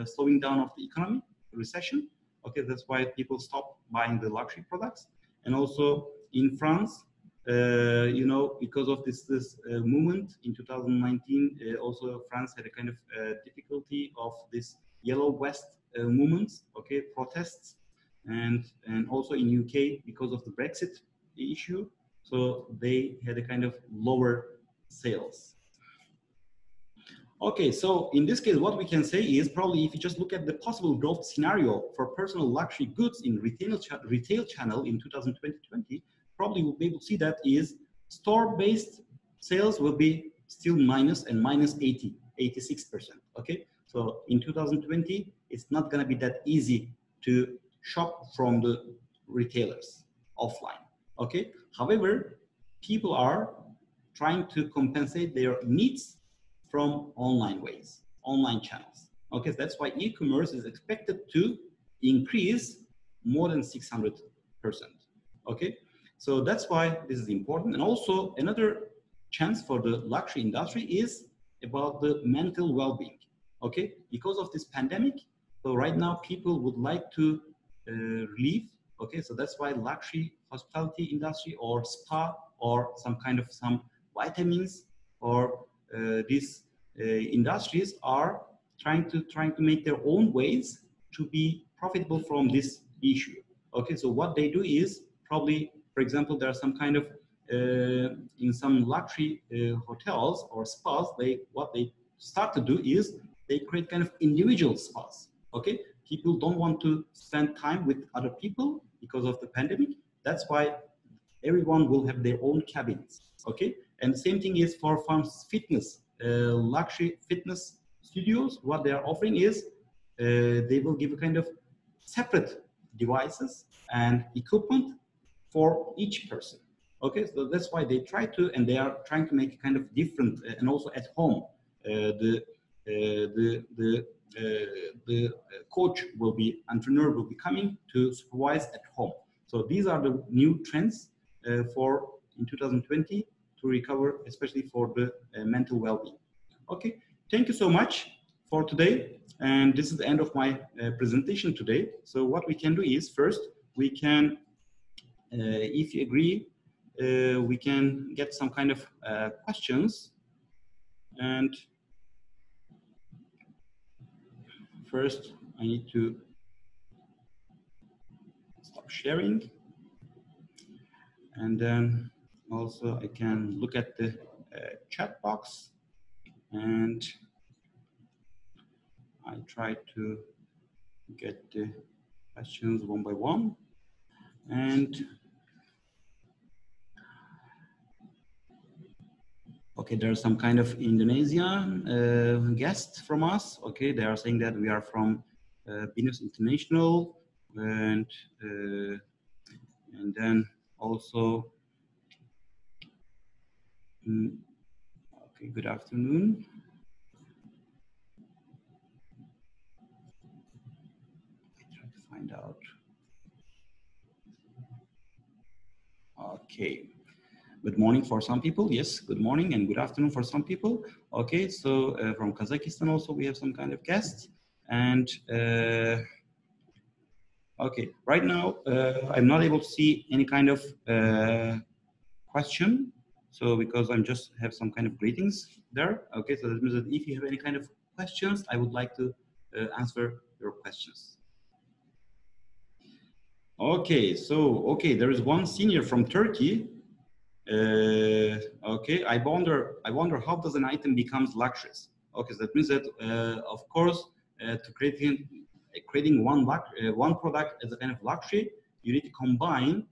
slowing down of the economy, recession. Okay, that's why people stop buying the luxury products. And also in France, you know, because of this movement in 2019, also France had a kind of difficulty of this Yellow Vest movements, okay, protests, and also in UK because of the Brexit issue, so they had a kind of lower sales. Okay, so in this case, what we can say is probably if you just look at the possible growth scenario for personal luxury goods in retail channel in 2020, probably we'll be able to see that is store-based sales will be still -86%. Okay, so in 2020, it's not going to be that easy to shop from the retailers offline. Okay, however, people are trying to compensate their needs from online ways, online channels. Okay, so that's why e-commerce is expected to increase more than 600%. Okay, so that's why this is important. And also another chance for the luxury industry is about the mental well-being. Okay, because of this pandemic, so right now people would like to relieve. Okay, so that's why luxury hospitality industry or spa or some vitamins or these industries are trying to make their own ways to be profitable from this issue. Okay, so what they do is probably, for example, there are some kind of in some luxury hotels or spas, what they start to do is they create kind of individual spas. Okay, people don't want to spend time with other people because of the pandemic. That's why everyone will have their own cabins. Okay, and the same thing is for farms fitness, luxury fitness studios. What they are offering is they will give a kind of separate devices and equipment for each person. Okay, so that's why they try to, and they are trying to make a kind of different, and also at home, the the coach will be, entrepreneur will be coming to supervise at home. So these are the new trends for in 2020 to recover, especially for the mental well-being. Okay, thank you so much for today. And this is the end of my presentation today. So what we can do is, first, we can, if you agree, we can get some kind of questions. And first, I need to stop sharing. And then also I can look at the chat box, and I try to get the questions one by one. And okay, there's some kind of Indonesian guest from us. Okay, they are saying that we are from Binus International, and then also, okay, good afternoon. Find out. Okay, good morning for some people. Yes, good morning and good afternoon for some people. Okay, so from Kazakhstan also we have some kind of guests. And okay, right now I'm not able to see any kind of question, so because I'm just have some kind of greetings there. Okay, so that means that if you have any kind of questions, I would like to answer your questions. Okay, so, okay, there is one senior from Turkey. Okay, I wonder how does an item becomes luxurious? Okay, so that means that, of course, to creating one product as a kind of luxury, you need to combine,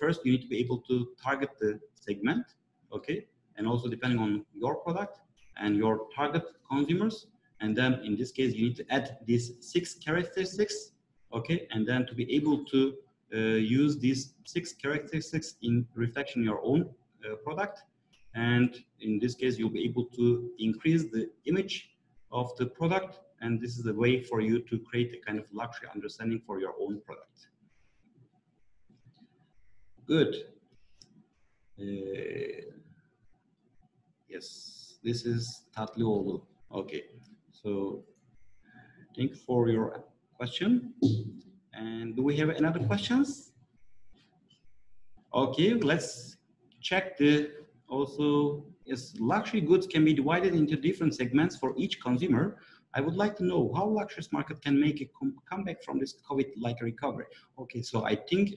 first you need to be able to target the segment, okay? And also depending on your product and your target consumers. And then in this case, you need to add these 6 characteristics. Okay, and then to be able to use these 6 characteristics in reflection your own product, and in this case you'll be able to increase the image of the product, and this is the way for you to create a kind of luxury understanding for your own product. Good. Yes, this is Tatlioğlu. Okay, so thank you for your question. And do we have another questions? Okay, let's check the also. Yes, luxury goods can be divided into different segments for each consumer. I would like to know how luxurious market can make a comeback from this COVID-like recovery. Okay, so I think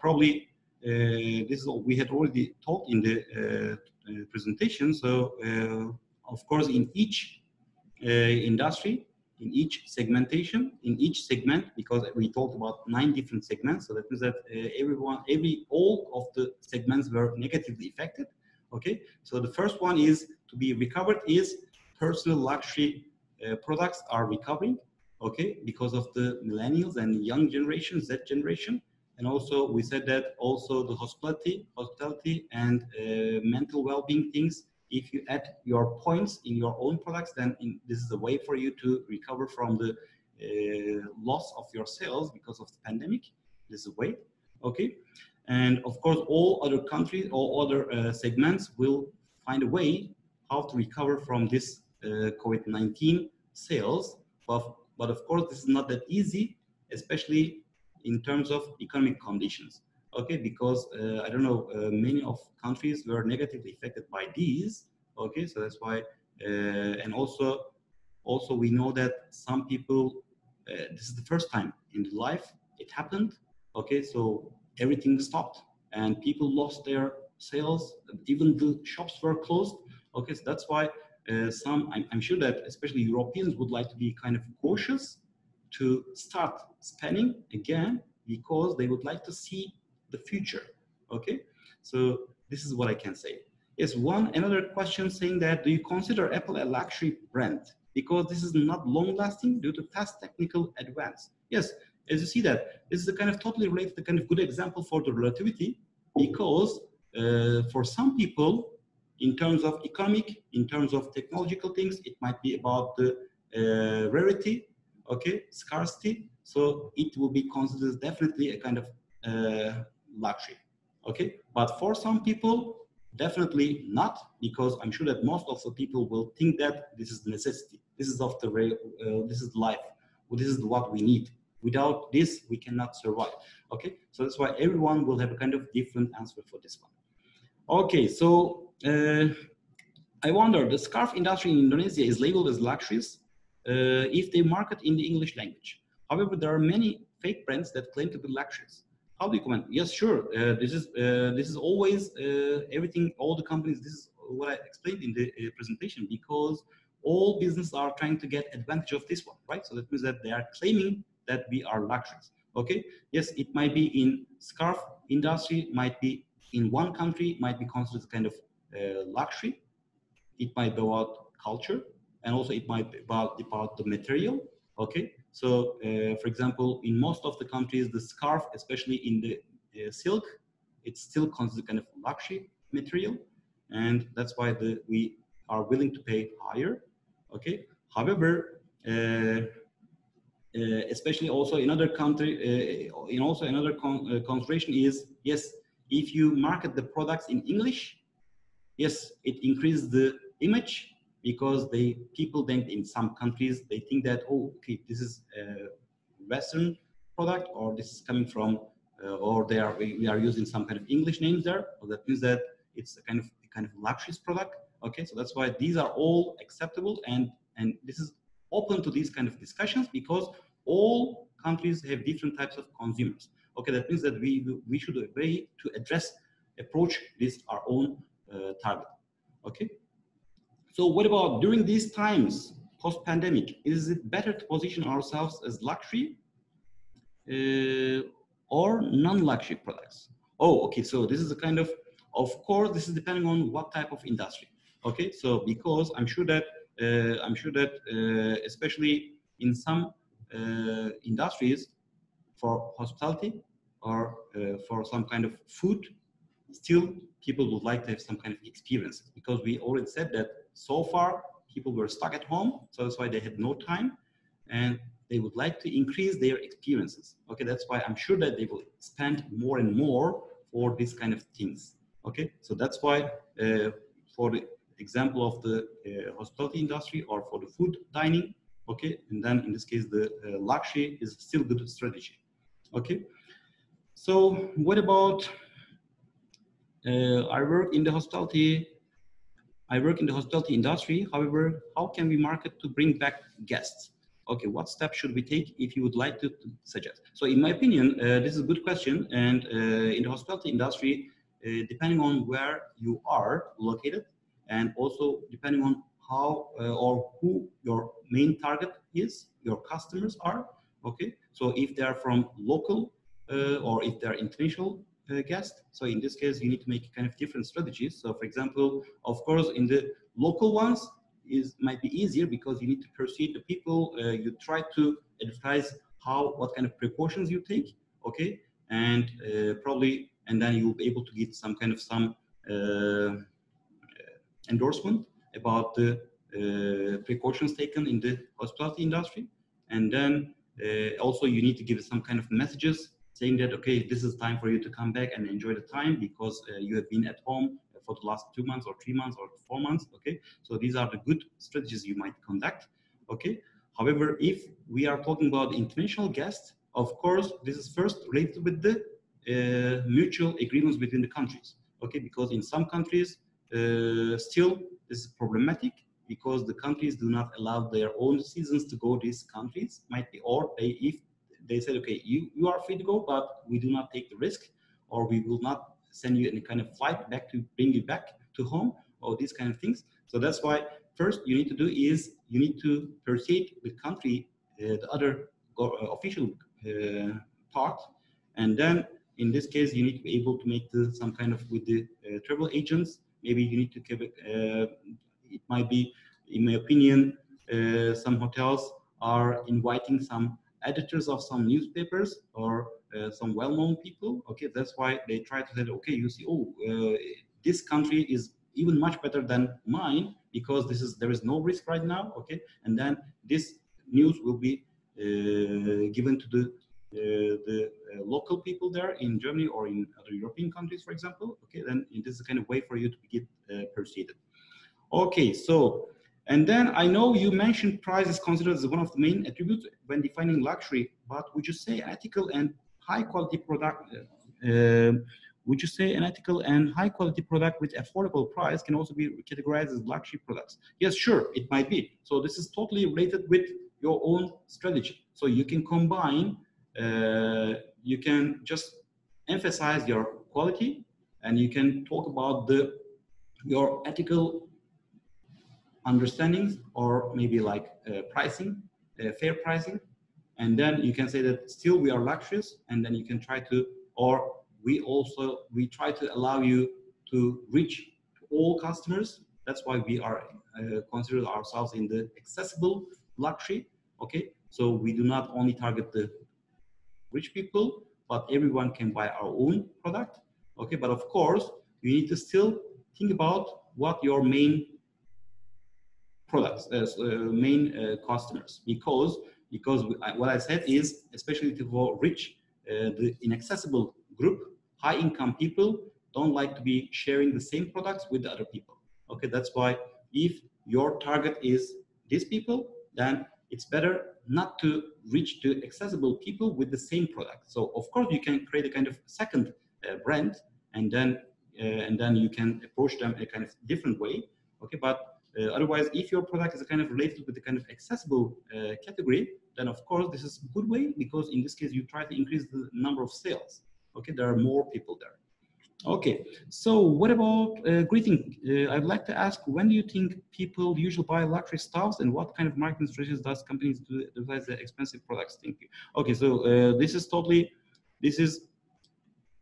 probably this is all we had already talked in the presentation. So of course, in each industry, in each segmentation, in each segment, because we talked about 9 different segments, so that means that all of the segments were negatively affected. Okay, so the first one is to be recovered is personal luxury products are recovering. Okay, because of the millennials and young generation, Z generation, and also we said that also the hospitality and mental well-being things. If you add your points in your own products, then this is a way for you to recover from the loss of your sales because of the pandemic. This is a way, okay? And of course, all other countries, all other segments will find a way how to recover from this COVID-19 sales. But of course, this is not that easy, especially in terms of economic conditions. Okay, because I don't know, many of countries were negatively affected by these. Okay, so that's why, and also we know that some people, this is the first time in life it happened. Okay, so everything stopped and people lost their sales. Even the shops were closed. Okay, so that's why I'm sure that especially Europeans would like to be kind of cautious to start spending again because they would like to see the future. Okay, so this is what I can say. Yes, another question saying that do you consider Apple a luxury brand because this is not long lasting due to fast technical advance? Yes, as you see that this is a kind of totally related, a kind of good example for the relativity, because for some people In terms of economic, in terms of technological things, it might be about the rarity, okay, scarcity. So it will be considered definitely a kind of luxury, okay. But for some people, definitely not, because I'm sure that most of the people will think that this is necessity. This is of the this is life. Well, this is what we need. Without this, we cannot survive. Okay, so that's why everyone will have a kind of different answer for this one. Okay, so I wonder, the scarf industry in Indonesia is labeled as luxuries if they market in the English language. However, there are many fake brands that claim to be luxuries. How do you comment? Yes, sure. This is always everything. All the companies. This is what I explained in the presentation, because all businesses are trying to get advantage of this one, right? So that means that they are claiming that we are luxuries. Okay. Yes, it might be in scarf industry, might be in one country, might be considered kind of luxury. It might be about culture, and also it might be about the material. Okay. So, for example, in most of the countries, the scarf, especially in the silk, it's still considered kind of luxury material, and that's why we are willing to pay higher. Okay. However, especially also in other country, consideration is, yes, if you market the products in English, yes, it increases the image. Because people then in some countries, they think that, oh, okay, this is a Western product, or this is coming from, or we are using some kind of English names there. So that means that it's a kind of luxurious product. Okay, so that's why these are all acceptable, and this is open to these kind of discussions, because all countries have different types of consumers. Okay, that means that we should weigh to approach this our own target. Okay. So what about during these times, post-pandemic? Is it better to position ourselves as luxury or non-luxury products? Oh, okay, so this is a kind of course, this is depending on what type of industry. Okay, so because I'm sure that especially in some industries, for hospitality or for some kind of food, still people would like to have some kind of experience, because we already said that so far people were stuck at home, so that's why they had no time, and they would like to increase their experiences. Okay, that's why I'm sure that they will spend more and more for these kind of things. Okay, so that's why for the example of the hospitality industry or for the food dining, okay, and then in this case the luxury is still a good strategy. Okay, so what about I work in the hospitality industry. However, how can we market to bring back guests? Okay, what steps should we take if you would like to suggest? So in my opinion, this is a good question. And in the hospitality industry, depending on where you are located, and also depending on how or who your main target is, your customers are, okay? So if they are from local or if they are international, guest. So in this case, you need to make kind of different strategies. So for example, of course, in the local ones might be easier, because you need to persuade the people. You try to advertise what kind of precautions you take, okay, and probably, and then you'll be able to give some endorsement about the precautions taken in the hospitality industry, and then also you need to give some kind of messages, saying that, okay, this is time for you to come back and enjoy the time, because you have been at home for the last 2 months or 3 months or 4 months, okay? So these are the good strategies you might conduct, okay? However, if we are talking about international guests, of course, this is first related with the mutual agreements between the countries, okay? Because in some countries, still this is problematic, because the countries do not allow their own citizens to go to these countries, might be, or if they said, okay, you are free to go, but we do not take the risk, or we will not send you any kind of flight back to bring you back to home, or these kind of things. So that's why first you need to do is you need to persuade the country, the other official part, and then in this case you need to be able to make some kind of with the travel agents. Maybe you need to give it. It might be, in my opinion, some hotels are inviting some editors of some newspapers or some well-known people. Okay, that's why they try to say, okay, you see, oh, this country is even much better than mine, because this is, there is no risk right now, okay? And then this news will be given to the local people there in Germany or in other European countries, for example, okay? Then this is the kind of way for you to get persuaded. Okay, so, and then I know you mentioned price is considered as one of the main attributes when defining luxury, but would you say ethical and high quality product, would you say an ethical and high quality product with affordable price can also be categorized as luxury products? Yes, sure, it might be. So this is totally related with your own strategy. So you can combine, you can just emphasize your quality, and you can talk about the, your ethical understandings, or maybe like pricing, fair pricing. And then you can say that still we are luxurious, and then you can try to, or we also, we try to allow you to reach all customers. That's why we are consider ourselves in the accessible luxury, okay? So we do not only target the rich people, but everyone can buy our own product, okay? But of course, you need to still think about what your main products, main customers, because what I said is, especially for rich, the inaccessible group, high-income people don't like to be sharing the same products with the other people. Okay, that's why if your target is these people, then it's better not to reach to accessible people with the same product. So of course you can create a kind of second brand, and then you can approach them in a kind of different way. Okay, but otherwise, if your product is a kind of related with the kind of accessible category, then of course this is a good way, because in this case you try to increase the number of sales. Okay, there are more people there. Okay, so what about greeting? I'd like to ask, when do you think people usually buy luxury stuffs, and what kind of marketing strategies does companies do to advertise their expensive products? Thank you. Okay, so this is totally, this is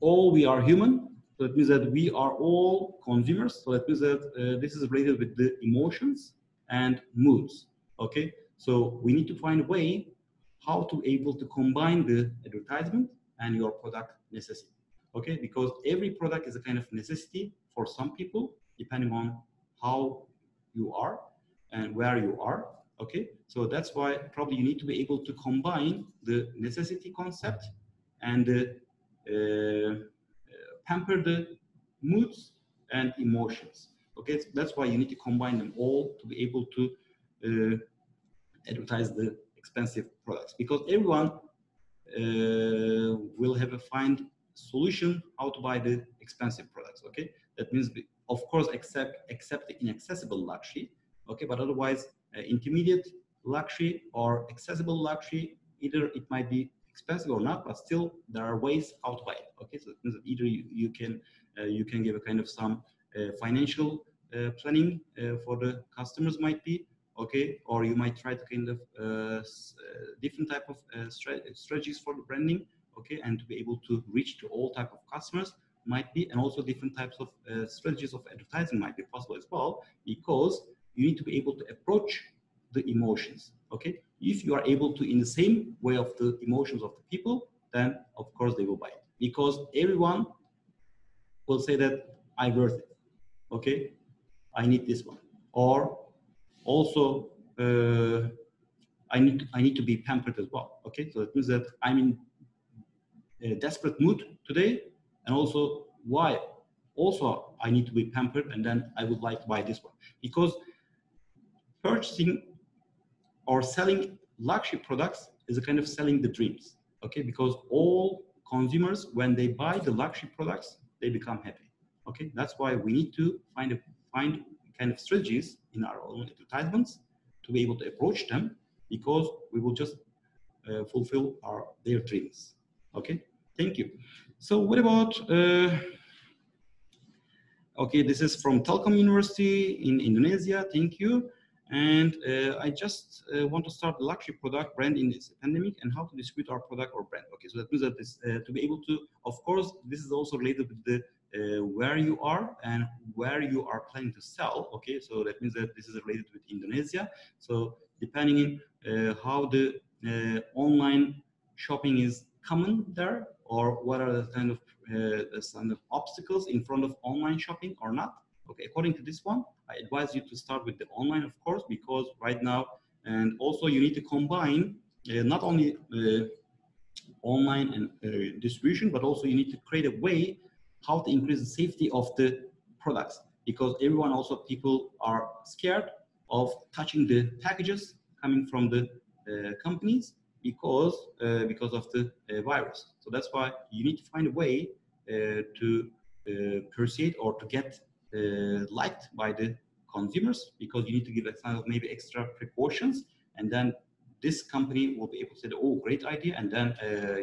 all, we are human. So it means that we are all consumers. So that means that this is related with the emotions and moods. Okay, so we need to find a way how to able to combine the advertisement and your product necessity, okay? Because every product is a kind of necessity for some people, depending on how you are and where you are, okay? So that's why probably you need to be able to combine the necessity concept and pamper the moods and emotions, okay? So that's why you need to combine them all to be able to advertise the expensive products, because everyone will have a find solution how to buy the expensive products, okay? That means, of course, except the inaccessible luxury, okay? But otherwise, intermediate luxury or accessible luxury, either it might be expensive or not, but still there are ways how to buy it, okay? So it means that either you can give a kind of some financial planning for the customers might be, okay, or you might try to kind of different type of strategies for the branding, okay, and to be able to reach to all type of customers might be, and also different types of strategies of advertising might be possible as well, because you need to be able to approach the emotions, okay? If you are able to in the same way of the emotions of the people, then of course they will buy it, because everyone will say that I'm worth it, okay, I need this one, or also I need to be pampered as well, okay? So it means that I'm in a desperate mood today, and also why also I need to be pampered, and then I would like to buy this one, because purchasing or selling luxury products is a kind of selling the dreams, okay? Because all consumers, when they buy the luxury products, they become happy, okay? That's why we need to find kind of strategies in our own advertisements to be able to approach them, because we will just fulfill their dreams. Okay, thank you. So what about, okay, this is from Telkom University in Indonesia, thank you. And I just want to start the luxury product brand in this pandemic and how to distribute our product or brand. Okay, so that means that this, to be able to, of course, this is also related with the where you are and where you are planning to sell, okay? So that means that this is related with Indonesia. So depending on how the online shopping is common there, or what are the kind of obstacles in front of online shopping or not, Okay, according to this one, I advise you to start with the online, of course, because right now, and also you need to combine not only online and distribution, but also you need to create a way how to increase the safety of the products, because everyone also, people are scared of touching the packages coming from the companies because of the virus. So that's why you need to find a way to persuade or to get liked by the consumers, because you need to give a kind of maybe extra precautions, and then this company will be able to say, oh, great idea, and then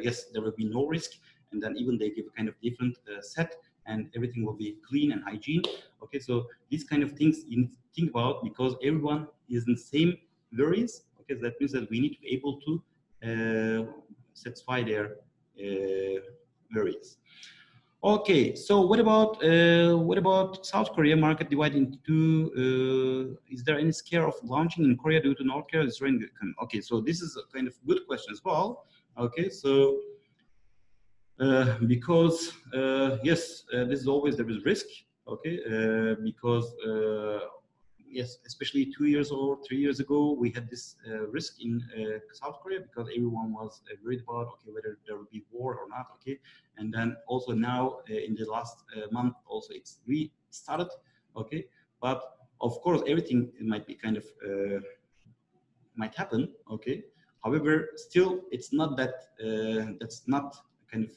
yes, there will be no risk, and then even they give a kind of different set, and everything will be clean and hygiene. Okay, so these kind of things you need to think about, because everyone is in the same worries. Okay, so that means that we need to be able to satisfy their worries. Okay, so what about South Korea market divided into? Is there any scare of launching in Korea due to North Korea's Israeli? Okay, so this is a kind of good question as well. Okay, so because yes, this is always, there is risk. Okay, because yes, especially 2 years or 3 years ago, we had this risk in South Korea, because everyone was worried about, okay, whether there will be war or not, okay. And then also now in the last month, also it's restarted, okay. But of course, everything might be kind of, might happen, okay. However, still, it's not that, that's not kind of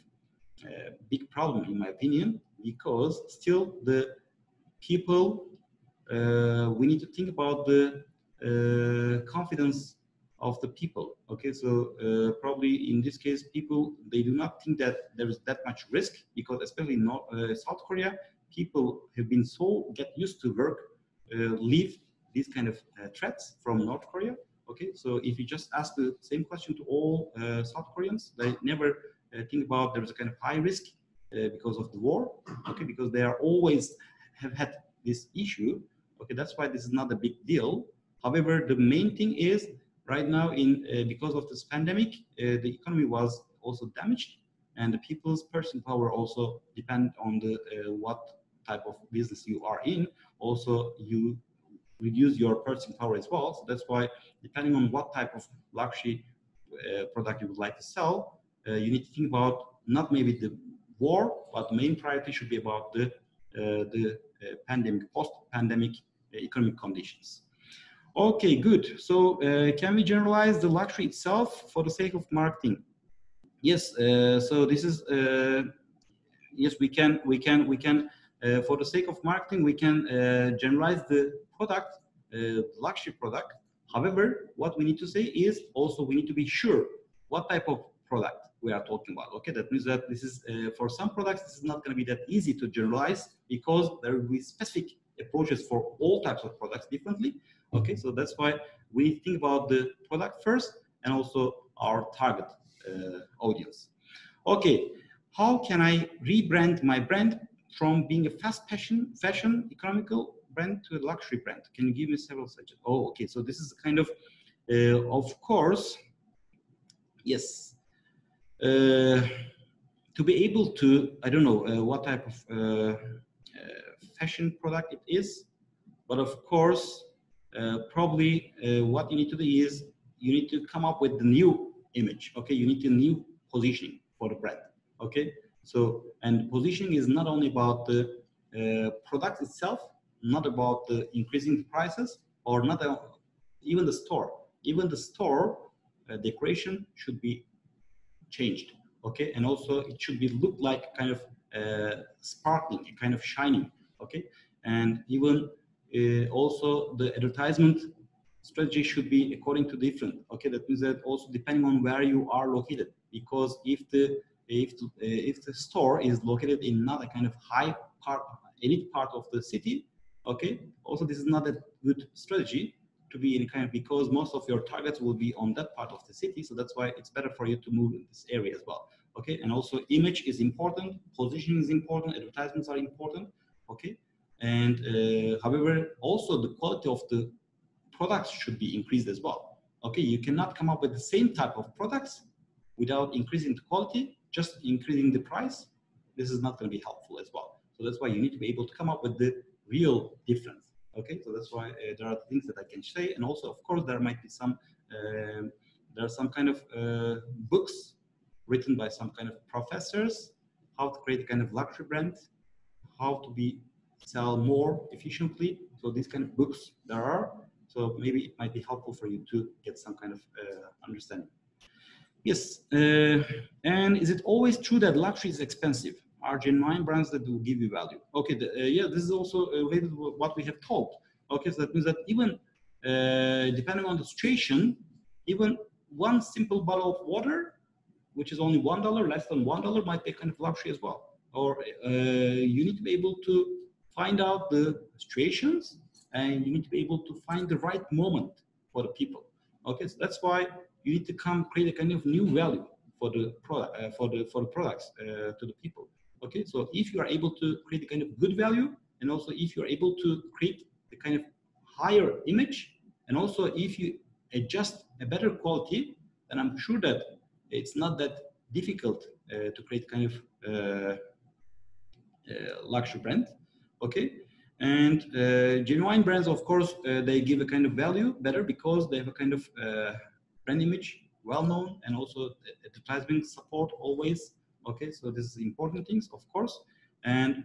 a big problem in my opinion, because still the people, we need to think about the confidence of the people. Okay, so probably in this case, people, they do not think that there is that much risk, because especially in North, South Korea, people have been so get used to work, leave these kind of threats from North Korea. Okay, so if you just ask the same question to all South Koreans, they never think about there is a kind of high risk because of the war. Okay, because they are always have had this issue. Okay, that's why this is not a big deal. However, the main thing is right now, in because of this pandemic, the economy was also damaged, and the people's purchasing power also depend on the what type of business you are in. Also, you reduce your purchasing power as well. So that's why, depending on what type of luxury product you would like to sell, you need to think about not maybe the war, but the main priority should be about the pandemic, post-pandemic economic conditions. Okay, good. So can we generalize the luxury itself for the sake of marketing? Yes. So this is yes, we can for the sake of marketing, we can generalize the product, luxury product. However, what we need to say is also we need to be sure what type of product we are talking about. Okay, that means that this is for some products, this is not going to be that easy to generalize, because there will be specific approaches for all types of products differently. Okay, so that's why we think about the product first, and also our target audience. Okay, how can I rebrand my brand from being a fast fashion economical brand to a luxury brand? Can you give me several suggestions? Oh, okay, so this is kind of course, yes. To be able to, I don't know what type of fashion product it is, but of course, probably what you need to do is you need to come up with the new image. Okay, you need a new positioning for the brand. Okay, so, and positioning is not only about the product itself, not about the increasing the prices, or not even the store. Even the store decoration should be changed, okay, and also it should be look like kind of sparkling, kind of shining, okay, and even also the advertisement strategy should be according to different, okay, that means that also depending on where you are located, because if the store is located in not a kind of high part, elite part of the city, okay, also this is not a good strategy to be in kind of, because most of your targets will be on that part of the city, so that's why it's better for you to move in this area as well. Okay, and also image is important, positioning is important, advertisements are important. Okay, and however, also the quality of the products should be increased as well. Okay, you cannot come up with the same type of products without increasing the quality, just increasing the price. This is not going to be helpful as well. So that's why you need to be able to come up with the real difference. Okay, so that's why there are things that I can say, and also, of course, there might be some there are some kind of books written by some kind of professors, how to create a kind of luxury brand, how to sell more efficiently. So these kind of books there are. So maybe it might be helpful for you to get some kind of understanding. Yes, and is it always true that luxury is expensive? Are genuine brands that will give you value? Okay, yeah, this is also related to what we have told. Okay, so that means that even depending on the situation, even one simple bottle of water, which is only $1, less than $1, might be kind of luxury as well. Or you need to be able to find out the situations, and you need to be able to find the right moment for the people. Okay, so that's why you need to create a kind of new value for the product, for the products to the people. Okay, so if you are able to create a kind of good value, and also if you are able to create the kind of higher image, and also if you adjust a better quality, then I'm sure that it's not that difficult to create kind of luxury brand. Okay, and genuine brands, of course, they give a kind of value better because they have a kind of brand image, well known, and also advertising support always. Okay, so this is important things, of course,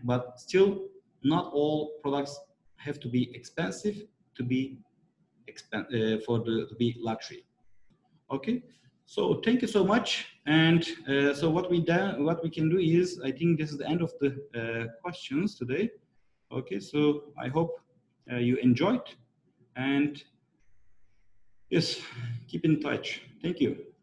but still not all products have to be expensive to be to be luxury. Okay, so thank you so much. And so what we can do is, I think this is the end of the questions today. Okay, so I hope you enjoyed, and yes, keep in touch. Thank you.